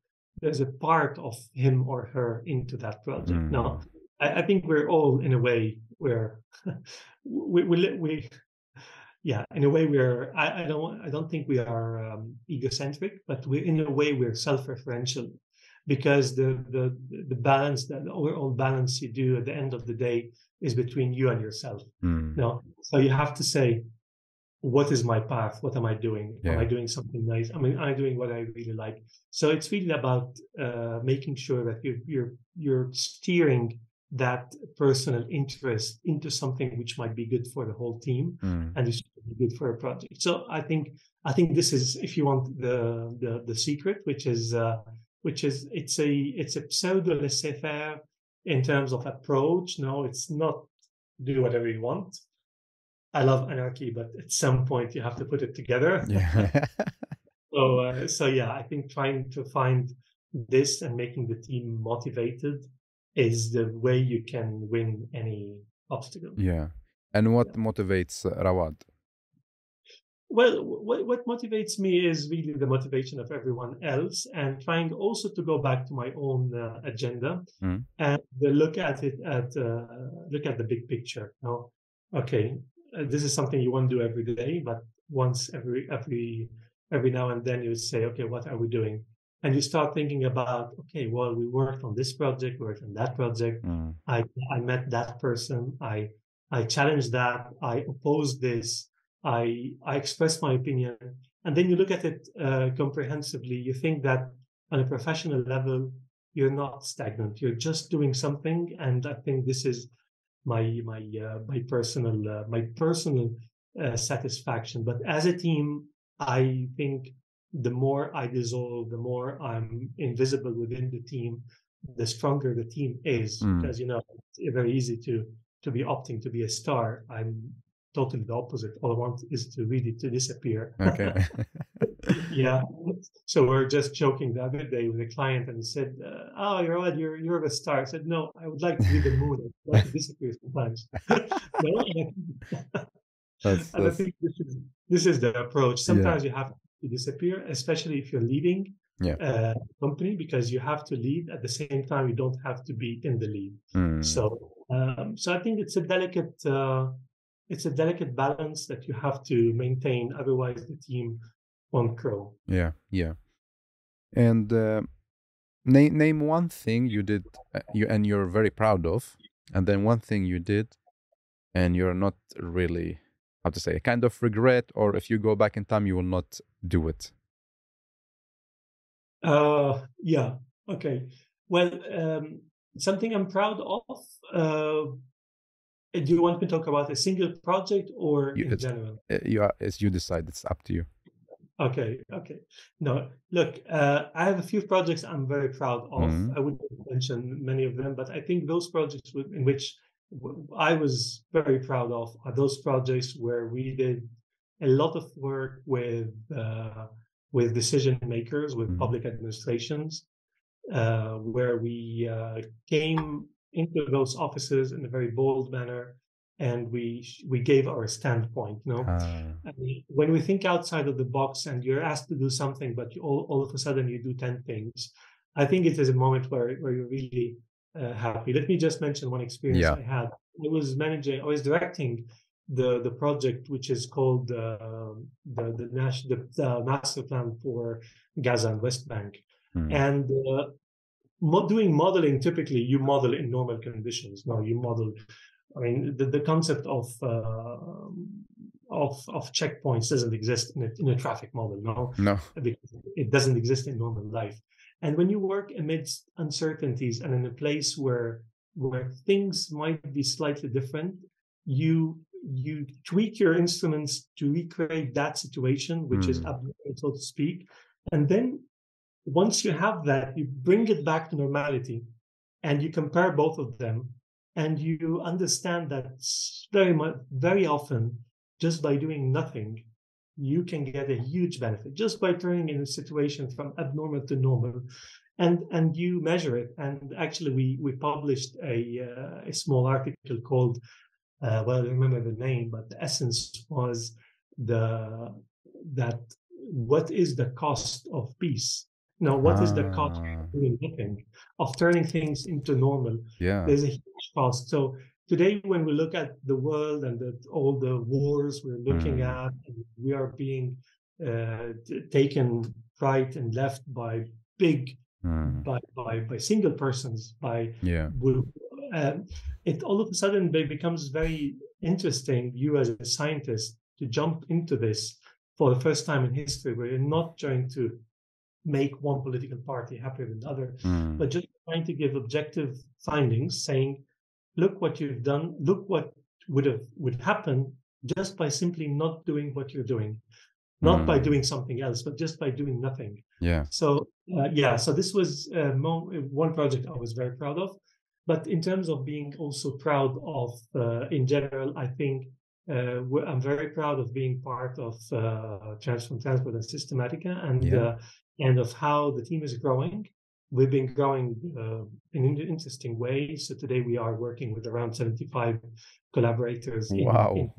a part of him or her into that project. Mm. Now, I think we're all in a way where we're I don't think we are egocentric, but we're in a way we're self-referential, because the balance, that overall balance you do at the end of the day is between you and yourself. Mm. No, so you have to say, what is my path? What am I doing? Yeah. Am I doing something nice? I mean, am I doing what I really like? So it's really about making sure that you're steering that personal interest into something which might be good for the whole team, mm. and it's good for a project. So I think this is, if you want, the secret, which is it's a pseudo laissez-faire in terms of approach. No, it's not do whatever you want. I love anarchy, but at some point you have to put it together. Yeah. So I think trying to find this and making the team motivated is the way you can win any obstacle. Yeah. And what motivates Rawad? Well, what motivates me is really the motivation of everyone else, and trying also to go back to my own agenda, mm. and look at it look at the big picture. Now, okay, this is something you won't do every day, but once every now and then you say, okay, what are we doing? And you start thinking about, okay, well, we worked on this project, we worked on that project. Mm. I met that person. I challenged that. I opposed this. I expressed my opinion. And then you look at it comprehensively. You think that on a professional level, you're not stagnant. You're just doing something. And I think this is my personal satisfaction. But as a team, I think the more I dissolve, the more I'm invisible within the team, the stronger the team is. Mm. Because, you know, it's very easy to be opting to be a star. I'm totally the opposite. All I want is to disappear. Okay. Yeah. So we're just joking the other day with a client, and he said, "Oh, you're a star." I said, "No, I would like to be the moon. I would like to disappear sometimes." And I think this is the approach. Sometimes you have to disappear, especially if you're leading a company, because you have to lead at the same time. You don't have to be in the lead. Mm. So I think it's a delicate balance that you have to maintain. Otherwise, the team won't grow. Yeah, yeah. And name one thing you did, and you're very proud of, and then one thing you did, and you're not really, how to say, a kind of regret, or if you go back in time, you will not do it. Yeah. Okay. Well, something I'm proud of. Do you want me to talk about a single project or in general? Yeah, as you decide, it's up to you. Okay. No, look, I have a few projects I'm very proud of. Mm-hmm. I wouldn't mention many of them, but I think those projects in which I was very proud of are those projects where we did a lot of work with decision makers, with mm-hmm. public administrations, where we came into those offices in a very bold manner, and we gave our standpoint. You know, I mean, when we think outside of the box, and you're asked to do something, but you all of a sudden you do 10 things. I think it is a moment where you're really happy. Let me just mention one experience I had. I was directing the project, which is called the Master Plan for Gaza and West Bank, and. Doing modeling, typically you model in normal conditions. Now you model I mean, the concept of checkpoints doesn't exist in a traffic model, no, because it doesn't exist in normal life. And when you work amidst uncertainties and in a place where things might be slightly different, you tweak your instruments to recreate that situation, which is up, so to speak. And then once you have that, you bring it back to normality and you compare both of them. And you understand that very often, just by doing nothing, you can get a huge benefit just by turning in a situation from abnormal to normal. And you measure it. And actually, we published a small article called, well, I don't remember the name, but the essence was that what is the cost of peace? Now, what is the cost of doing nothing, of turning things into normal? Yeah. There's a huge cost. So today, when we look at the world and all the wars we're looking at, and we are being taken right and left by big, by single persons. It all of a sudden becomes very interesting, you as a scientist, to jump into this for the first time in history, where you're not trying to make one political party happier than the other, but just trying to give objective findings, saying, look what you've done, look what would happen just by simply not doing what you're doing, not by doing something else, but just by doing nothing. Yeah. So, so this was one project I was very proud of. But in terms of being also proud of, in general, I think I'm very proud of being part of Transform Transport and Systematica, and of how the team is growing. We've been growing in an interesting way. So today we are working with around 75 collaborators. Wow.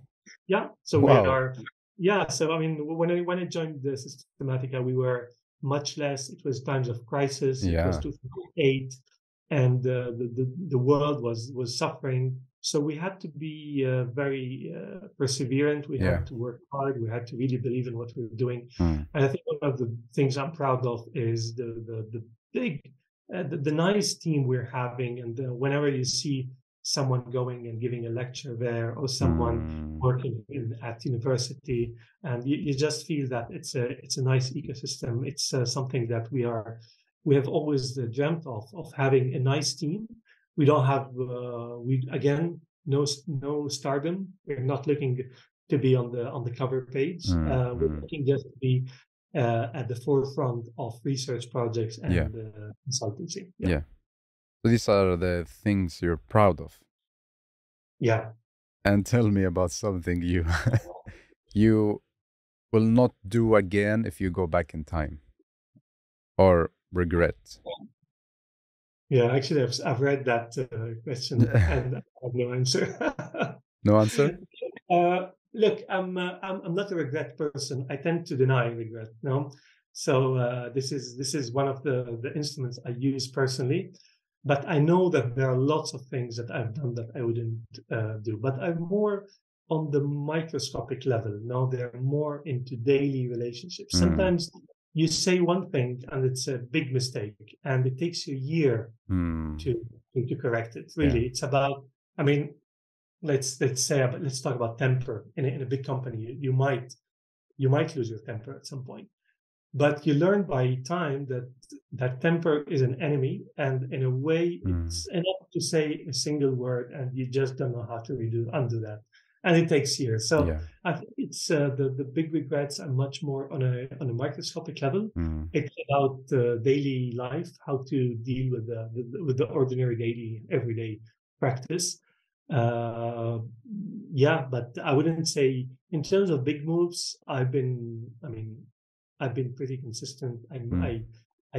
So wow. We are. Yeah. So I mean, when I joined the Systematica, we were much less. It was times of crisis. Yeah. It was 2008, and the world was suffering. So we had to be very perseverant. We had to work hard. We had to really believe in what we were doing. And I think one of the things I'm proud of is the big, the nice team we're having. And whenever you see someone going and giving a lecture there, or someone working at university, and you just feel that it's a nice ecosystem. It's something that we have always dreamt of having a nice team. We don't have, no stardom. We're not looking to be on the cover page. We're looking just to be at the forefront of research projects and consultancy. Yeah. So these are the things you're proud of. Yeah. And tell me about something you will not do again if you go back in time, or regret. Yeah, actually, I've read that question and I have no answer. No answer? Look, I'm not a regret person. I tend to deny regret. No, so this is one of the instruments I use personally. But I know that there are lots of things that I've done that I wouldn't do. But I'm more on the microscopic level. Now they're more into daily relationships. Sometimes. You say one thing and it's a big mistake, and it takes you a year to correct it. Really, it's about. I mean, let's talk about temper. In a big company, you might lose your temper at some point, but you learn by time that temper is an enemy, and in a way, it's enough to say a single word, and you just don't know how to undo that. And it takes years. So I think it's the big regrets are much more on a microscopic level. It's about daily life, how to deal with the ordinary daily everyday practice. But I wouldn't say in terms of big moves. I've been pretty consistent. I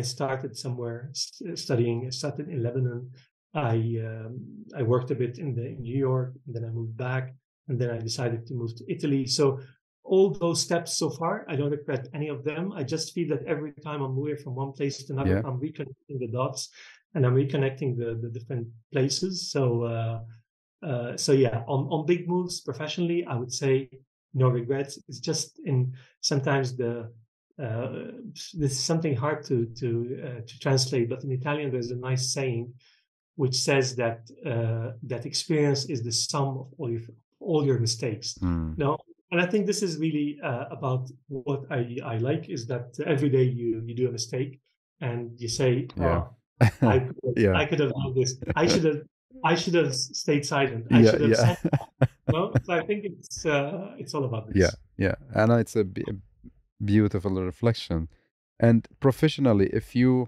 started somewhere studying. I started in Lebanon. I worked a bit in New York, and then I moved back. And then I decided to move to Italy. So all those steps so far, I don't regret any of them. I just feel that every time I'm moving from one place to another, I'm reconnecting the dots and I'm reconnecting the different places. So, on big moves professionally, I would say no regrets. It's just sometimes this is something hard to translate, but in Italian, there's a nice saying which says that that experience is the sum of all your mistakes. Mm. Now, and I think this is really about what I like is that every day you do a mistake and you say, oh, yeah. I could have done this. I should have stayed silent. I should have said that. No? So I think it's all about this. Yeah. And it's a beautiful reflection. And professionally, if you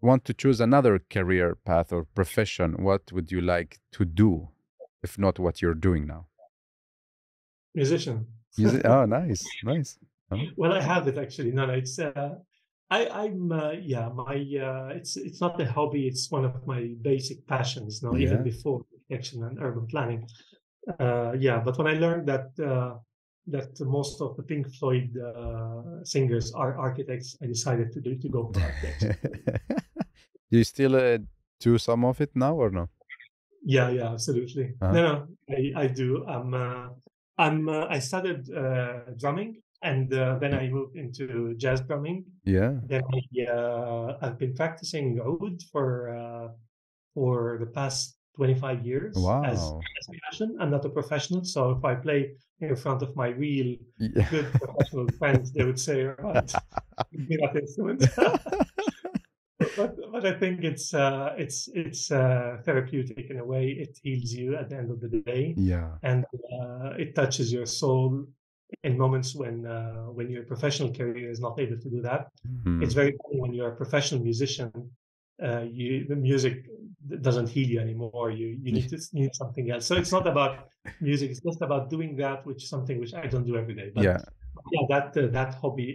want to choose another career path or profession, what would you like to do, if not what you're doing now? Musician. Oh, nice. Oh. Well, I have it actually. No, it's it's not a hobby. It's one of my basic passions. No, even before action and urban planning. But when I learned that most of the Pink Floyd singers are architects, I decided to go for architecture. Do you still do some of it now or no? Yeah, absolutely. Uh-huh. No, I do. I started drumming, and then I moved into jazz drumming. Yeah. Then I've been practicing oud for the past 25 years. Wow. As a passion. I'm not a professional, so if I play in front of my real good professional friends, they would say, "Right, give me that instrument." but I think it's therapeutic in a way. It heals you at the end of the day. Yeah. And it touches your soul in moments when your professional career is not able to do that. Mm-hmm. It's very funny when you're a professional musician. The music doesn't heal you anymore. You need something else. So it's not about music. It's just about doing that, which is something which I don't do every day. But that hobby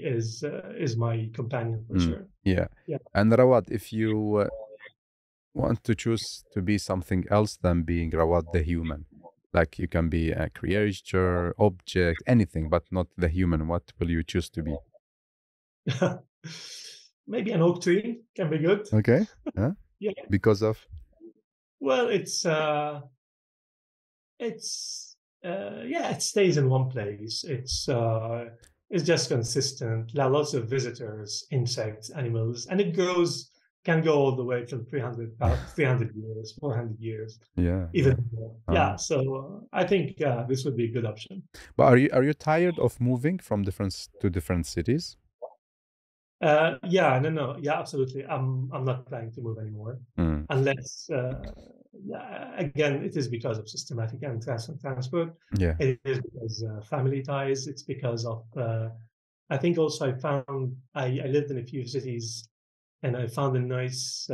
is my companion for sure. Yeah. And Rawad, if you want to choose to be something else than being Rawad the human, like you can be a creature, object, anything, but not the human, what will you choose to be? Maybe an oak tree can be good. Okay. Huh? Yeah. Because of? Well, it stays in one place. It's just consistent. Lots of visitors, insects, animals, and it can go all the way till 300 years, 400 years. Yeah. Even more. Yeah. So I think this would be a good option. But are you tired of moving from different cities? Absolutely. I'm not planning to move anymore, unless again it is because of Systematica and Transfer Transport. Yeah. It is because family ties. It's because of I think also I found I lived in a few cities, and I found a nice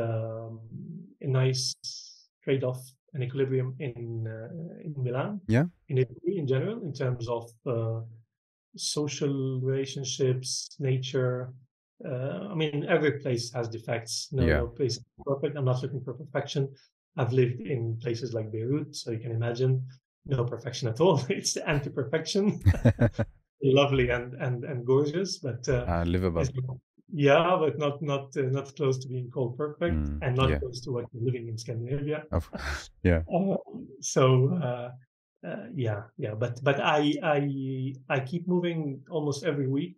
trade-off, an equilibrium in Milan. Yeah. In Italy in general, in terms of social relationships, nature. I mean, every place has defects. No place is perfect. I'm not looking for perfection. I've lived in places like Beirut, so you can imagine no perfection at all. It's anti-perfection. Lovely and gorgeous, but livable. Yeah, but not close to being called perfect, and not close to what you're living in Scandinavia. Yeah. But I keep moving almost every week.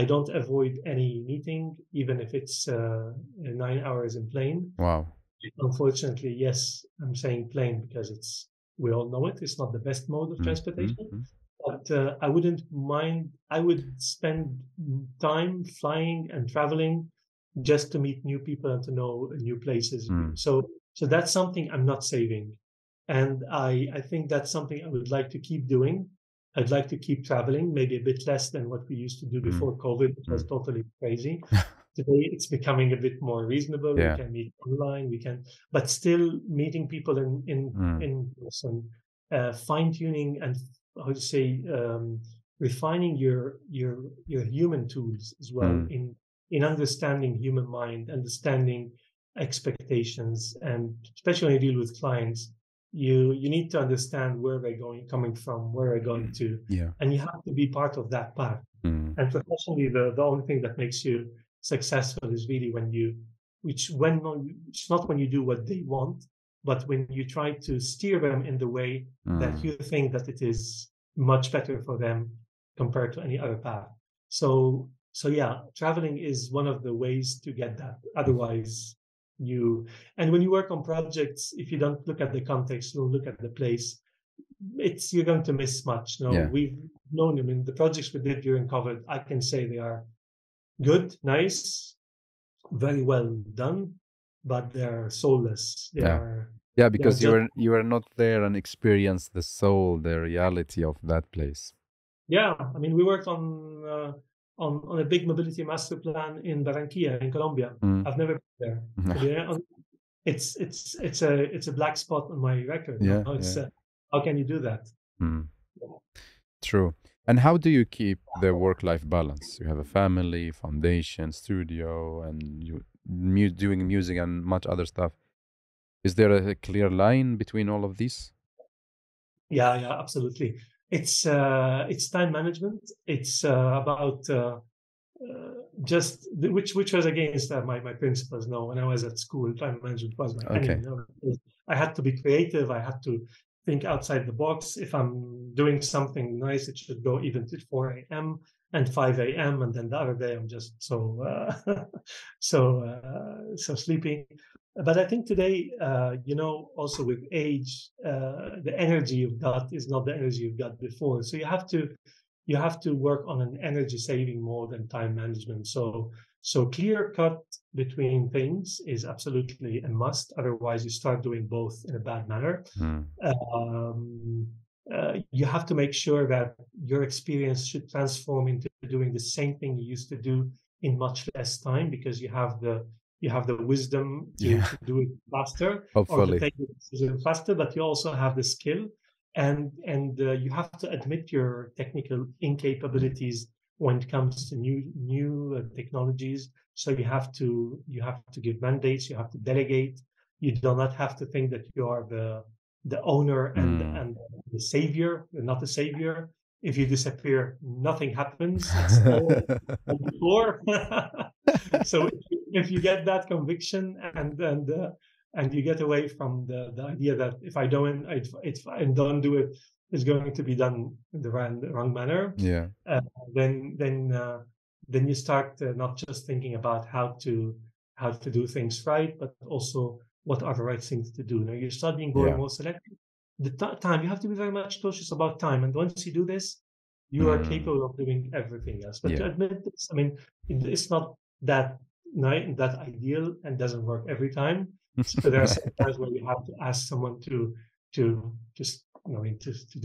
I don't avoid any meeting, even if it's 9 hours in plane. Wow. Unfortunately, yes, I'm saying plane because we all know it. It's not the best mode of transportation, but I wouldn't mind. I would spend time flying and traveling just to meet new people and to know new places. So that's something I'm not saving. And I think that's something I would like to keep doing. I'd like to keep traveling, maybe a bit less than what we used to do before COVID. It was totally crazy. Today, it's becoming a bit more reasonable. Yeah. We can meet online. But still meeting people in person, fine-tuning and refining your human tools as well in understanding human mind, understanding expectations, and especially when you deal with clients. You need to understand where they're coming from, where they're going to, and you have to be part of that path. And professionally, the only thing that makes you successful is really it's not when you do what they want, but when you try to steer them in the way that you think that it is much better for them compared to any other path. So traveling is one of the ways to get that. Otherwise, And when you work on projects, if you don't look at the context, you don't look at the place, you're going to miss much. We've known them. I mean, the projects we did during COVID, I can say they are good, nice, very well done, but they're soulless. They are because you are not there and experience the soul, the reality of that place. Yeah, I mean, we worked on a big mobility master plan in Barranquilla in Colombia. I've never been there. It's a black spot on my record. How can you do that? True. And how do you keep the work-life balance? You have a family, foundation, studio, and you're doing music and much other stuff. Is there a clear line between all of these? Yeah, absolutely. It's time management. It's about which was against my principles. When I was at school, time management was my enemy. I had to be creative. I had to think outside the box. If I'm doing something nice, it should go even to 4 a.m. and 5 a.m. And then the other day, I'm just so sleepy. But I think today, also with age, the energy you've got is not the energy you've got before. So you have to work on an energy saving more than time management. So clear cut between things is absolutely a must. Otherwise, you start doing both in a bad manner. You have to make sure that your experience should transform into doing the same thing you used to do in much less time, because you have the wisdom to do it faster, hopefully, or to take the decision faster, but you also have the skill, and you have to admit your technical incapabilities when it comes to new technologies. So you have to give mandates, you have to delegate. You do not have to think that you are the owner and the savior. You're not the savior. If you disappear, nothing happens. It's all So if you get that conviction and you get away from the idea that if I don't do it, it's going to be done in the wrong manner. Then you start not just thinking about how to do things right, but also what are the right things to do. Now you start being more selective. The time, you have to be very much cautious about time. And once you do this, you are capable of doing everything else. But to admit this, I mean, it's not that ideal and doesn't work every time. So there are some times where you have to ask someone to do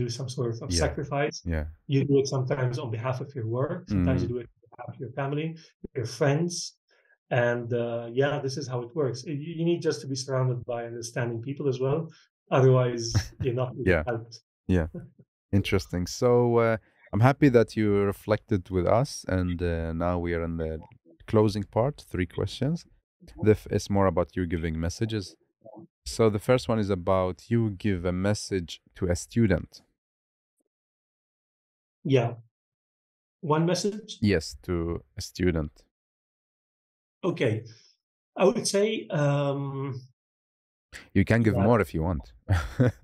some sort of sacrifice. You do it sometimes on behalf of your work. Sometimes you do it on behalf of your family, your friends. And this is how it works. You need just to be surrounded by understanding people as well. Otherwise, you're not helped. Interesting. So I'm happy that you reflected with us. And now we are in the closing part, 3 questions. It's more about you giving messages. So the first one is about you give a message to a student. One message? Yes, to a student. Okay. I would say... you can give more if you want.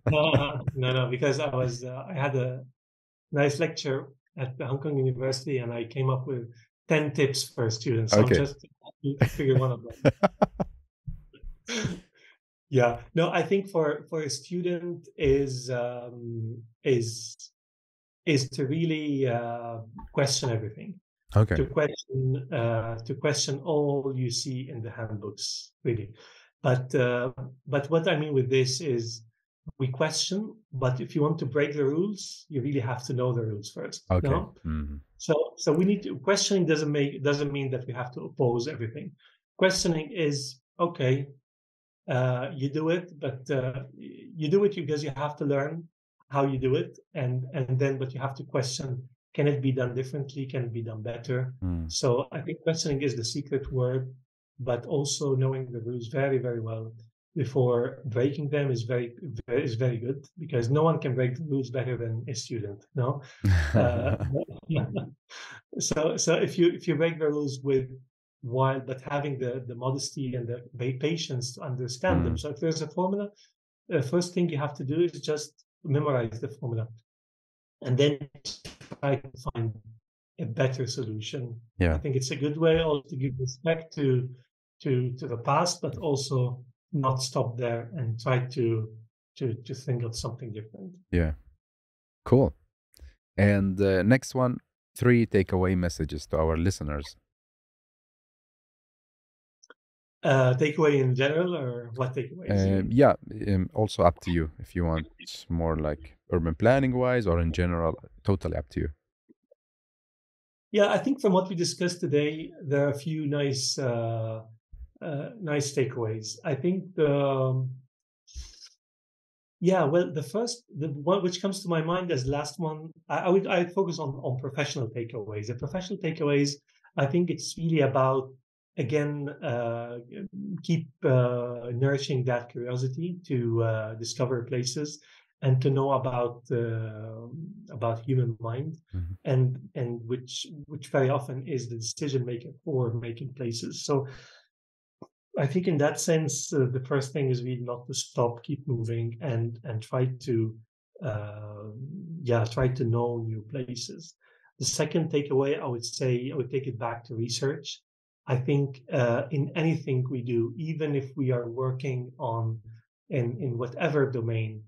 No, because I had a nice lecture at the Hong Kong University, and I came up with 10 tips for students. So I'm just to figure one of them. I think for a student is to really question everything. Okay. To question all you see in the handbooks, really. But what I mean with this is we question, but if you want to break the rules, you really have to know the rules first. Okay. No? Mm-hmm. So we need to, questioning doesn't mean that we have to oppose everything. Questioning is okay. You do it, but you do it because you have to learn how you do it, and then you have to question: can it be done differently? Can it be done better? So I think questioning is the secret word. But also knowing the rules very, very well before breaking them is very good, because no one can break the rules better than a student. No. So if you break the rules but having the modesty and the patience to understand them. So if there's a formula, the first thing you have to do is just memorize the formula, and then try to find a better solution. I think it's a good way also to give respect to to the past, but also not stop there and try to think of something different. Yeah, cool. And next one, 3 takeaway messages to our listeners. Takeaway in general, or what takeaways? Yeah, also up to you if you want more like urban planning wise or in general, totally up to you. Yeah, I think from what we discussed today, there are a few nice nice takeaways. I think the one which comes to my mind as last one, I focus on professional takeaways. The professional takeaways, I think it's really about, again, keep nourishing that curiosity to discover places and to know about human mind, mm-hmm. and which very often is the decision maker for making places. So I think in that sense, the first thing is really not to stop, keep moving, and try to know new places. The second takeaway, I would say, I would take it back to research. I think in anything we do, even if we are working on in whatever domain,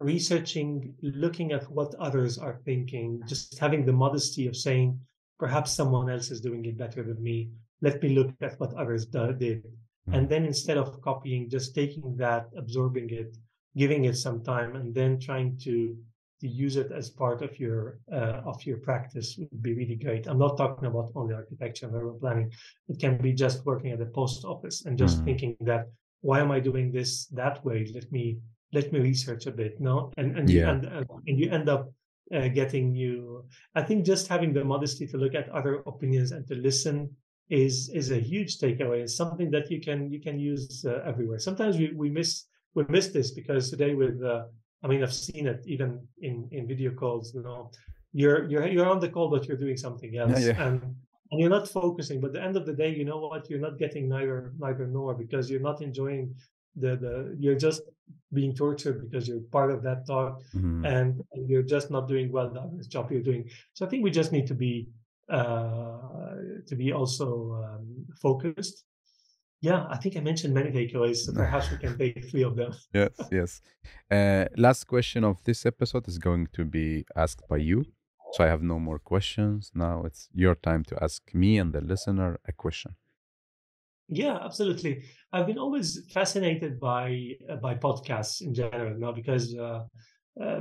researching, looking at what others are thinking, just having the modesty of saying, perhaps someone else is doing it better than me. Let me look at what others did. And then instead of copying, just taking that, absorbing it, giving it some time, and then trying to use it as part of your practice would be really great. I'm not talking about only architecture and urban planning. It can be just working at the post office and just thinking that, why am I doing this that way? Let me research a bit, no? And you end up getting new. I think just having the modesty to look at other opinions and to listen is a huge takeaway. It's something that you can use everywhere. Sometimes we miss this, because today with I've seen it even in video calls, you know, you're on the call but you're doing something else, and you're not focusing, but at the end of the day, you know what, you're not getting neither nor, because you're not enjoying the you're just being tortured because you're part of that talk, and you're just not doing well the job you're doing. So I think we just need to be also focused. Yeah, I think I mentioned many takeaways, so perhaps we can take 3 of them. Yes. Last question of this episode is going to be asked by you. So I have no more questions. Now it's your time to ask me and the listener a question. Yeah, absolutely. I've been always fascinated by podcasts in general now, because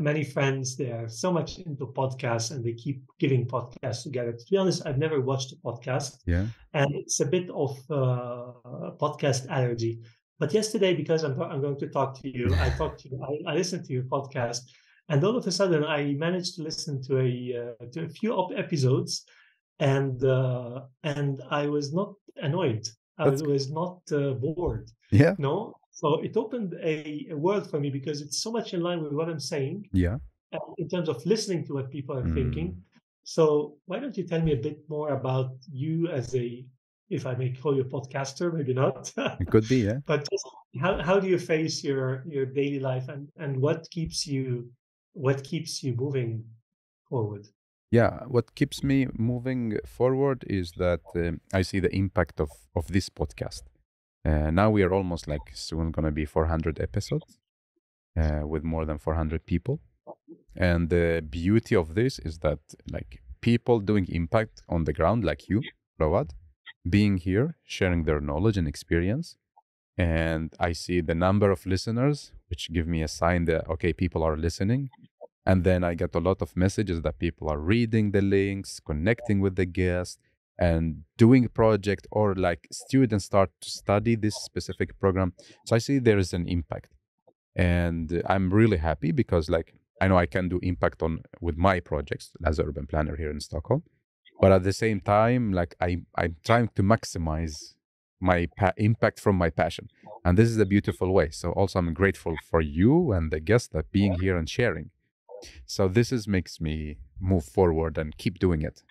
many friends, they are so much into podcasts and they keep giving podcasts together. To be honest, I've never watched a podcast, and it's a bit of podcast allergy. But yesterday, because I'm going to talk to you, I listened to your podcast, and all of a sudden I managed to listen to a few episodes, and I was not annoyed. I was not bored. Yeah. No. So it opened a world for me, because it's so much in line with what I'm saying, in terms of listening to what people are thinking. So why don't you tell me a bit more about you as a, if I may call you a podcaster, maybe not. It could be, yeah. But just how do you face your daily life, and what keeps you moving forward? Yeah, what keeps me moving forward is that I see the impact of this podcast. Now we are almost like soon going to be 400 episodes with more than 400 people. And the beauty of this is that like people doing impact on the ground like you, Rawad, being here, sharing their knowledge and experience. And I see the number of listeners, which give me a sign that, okay, people are listening. And then I get a lot of messages that people are reading the links, connecting with the guests, and doing project, or like students start to study this specific program. So I see there is an impact, and I'm really happy, because like I know I can do impact on with my projects as an urban planner here in Stockholm, but at the same time, like I'm trying to maximize my impact from my passion, and this is a beautiful way. So also I'm grateful for you and the guests that being here and sharing. So this is makes me move forward and keep doing it.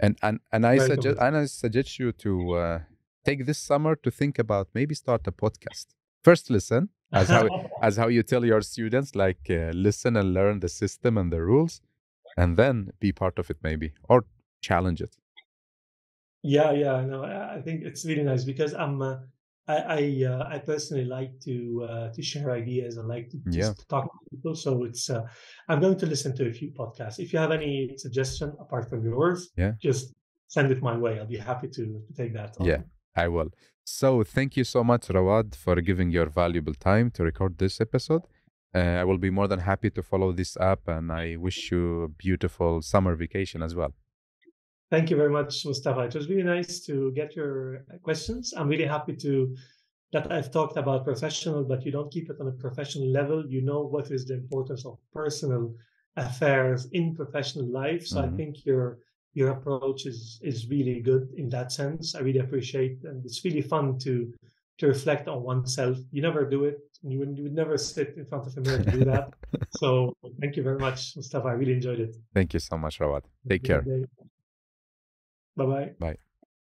And I suggest you to take this summer to think about maybe start a podcast. First, listen as how you tell your students, like listen and learn the system and the rules, and then be part of it maybe, or challenge it. Yeah, no, I think it's really nice because I personally like to share ideas and like to talk to people. So it's I'm going to listen to a few podcasts. If you have any suggestion apart from yours, just send it my way. I'll be happy to take that on. Yeah, I will. So thank you so much, Rawad, for giving your valuable time to record this episode. I will be more than happy to follow this up, and I wish you a beautiful summer vacation as well. Thank you very much, Mustafa. It was really nice to get your questions. I'm really happy that I've talked about professional, but you don't keep it on a professional level. You know what is the importance of personal affairs in professional life. So I think your approach is really good in that sense. I really appreciate, and it's really fun to reflect on oneself. You never do it. You would never sit in front of a mirror to do that. So thank you very much, Mustafa. I really enjoyed it. Thank you so much, Rawad. Take care. Bye-bye. Bye.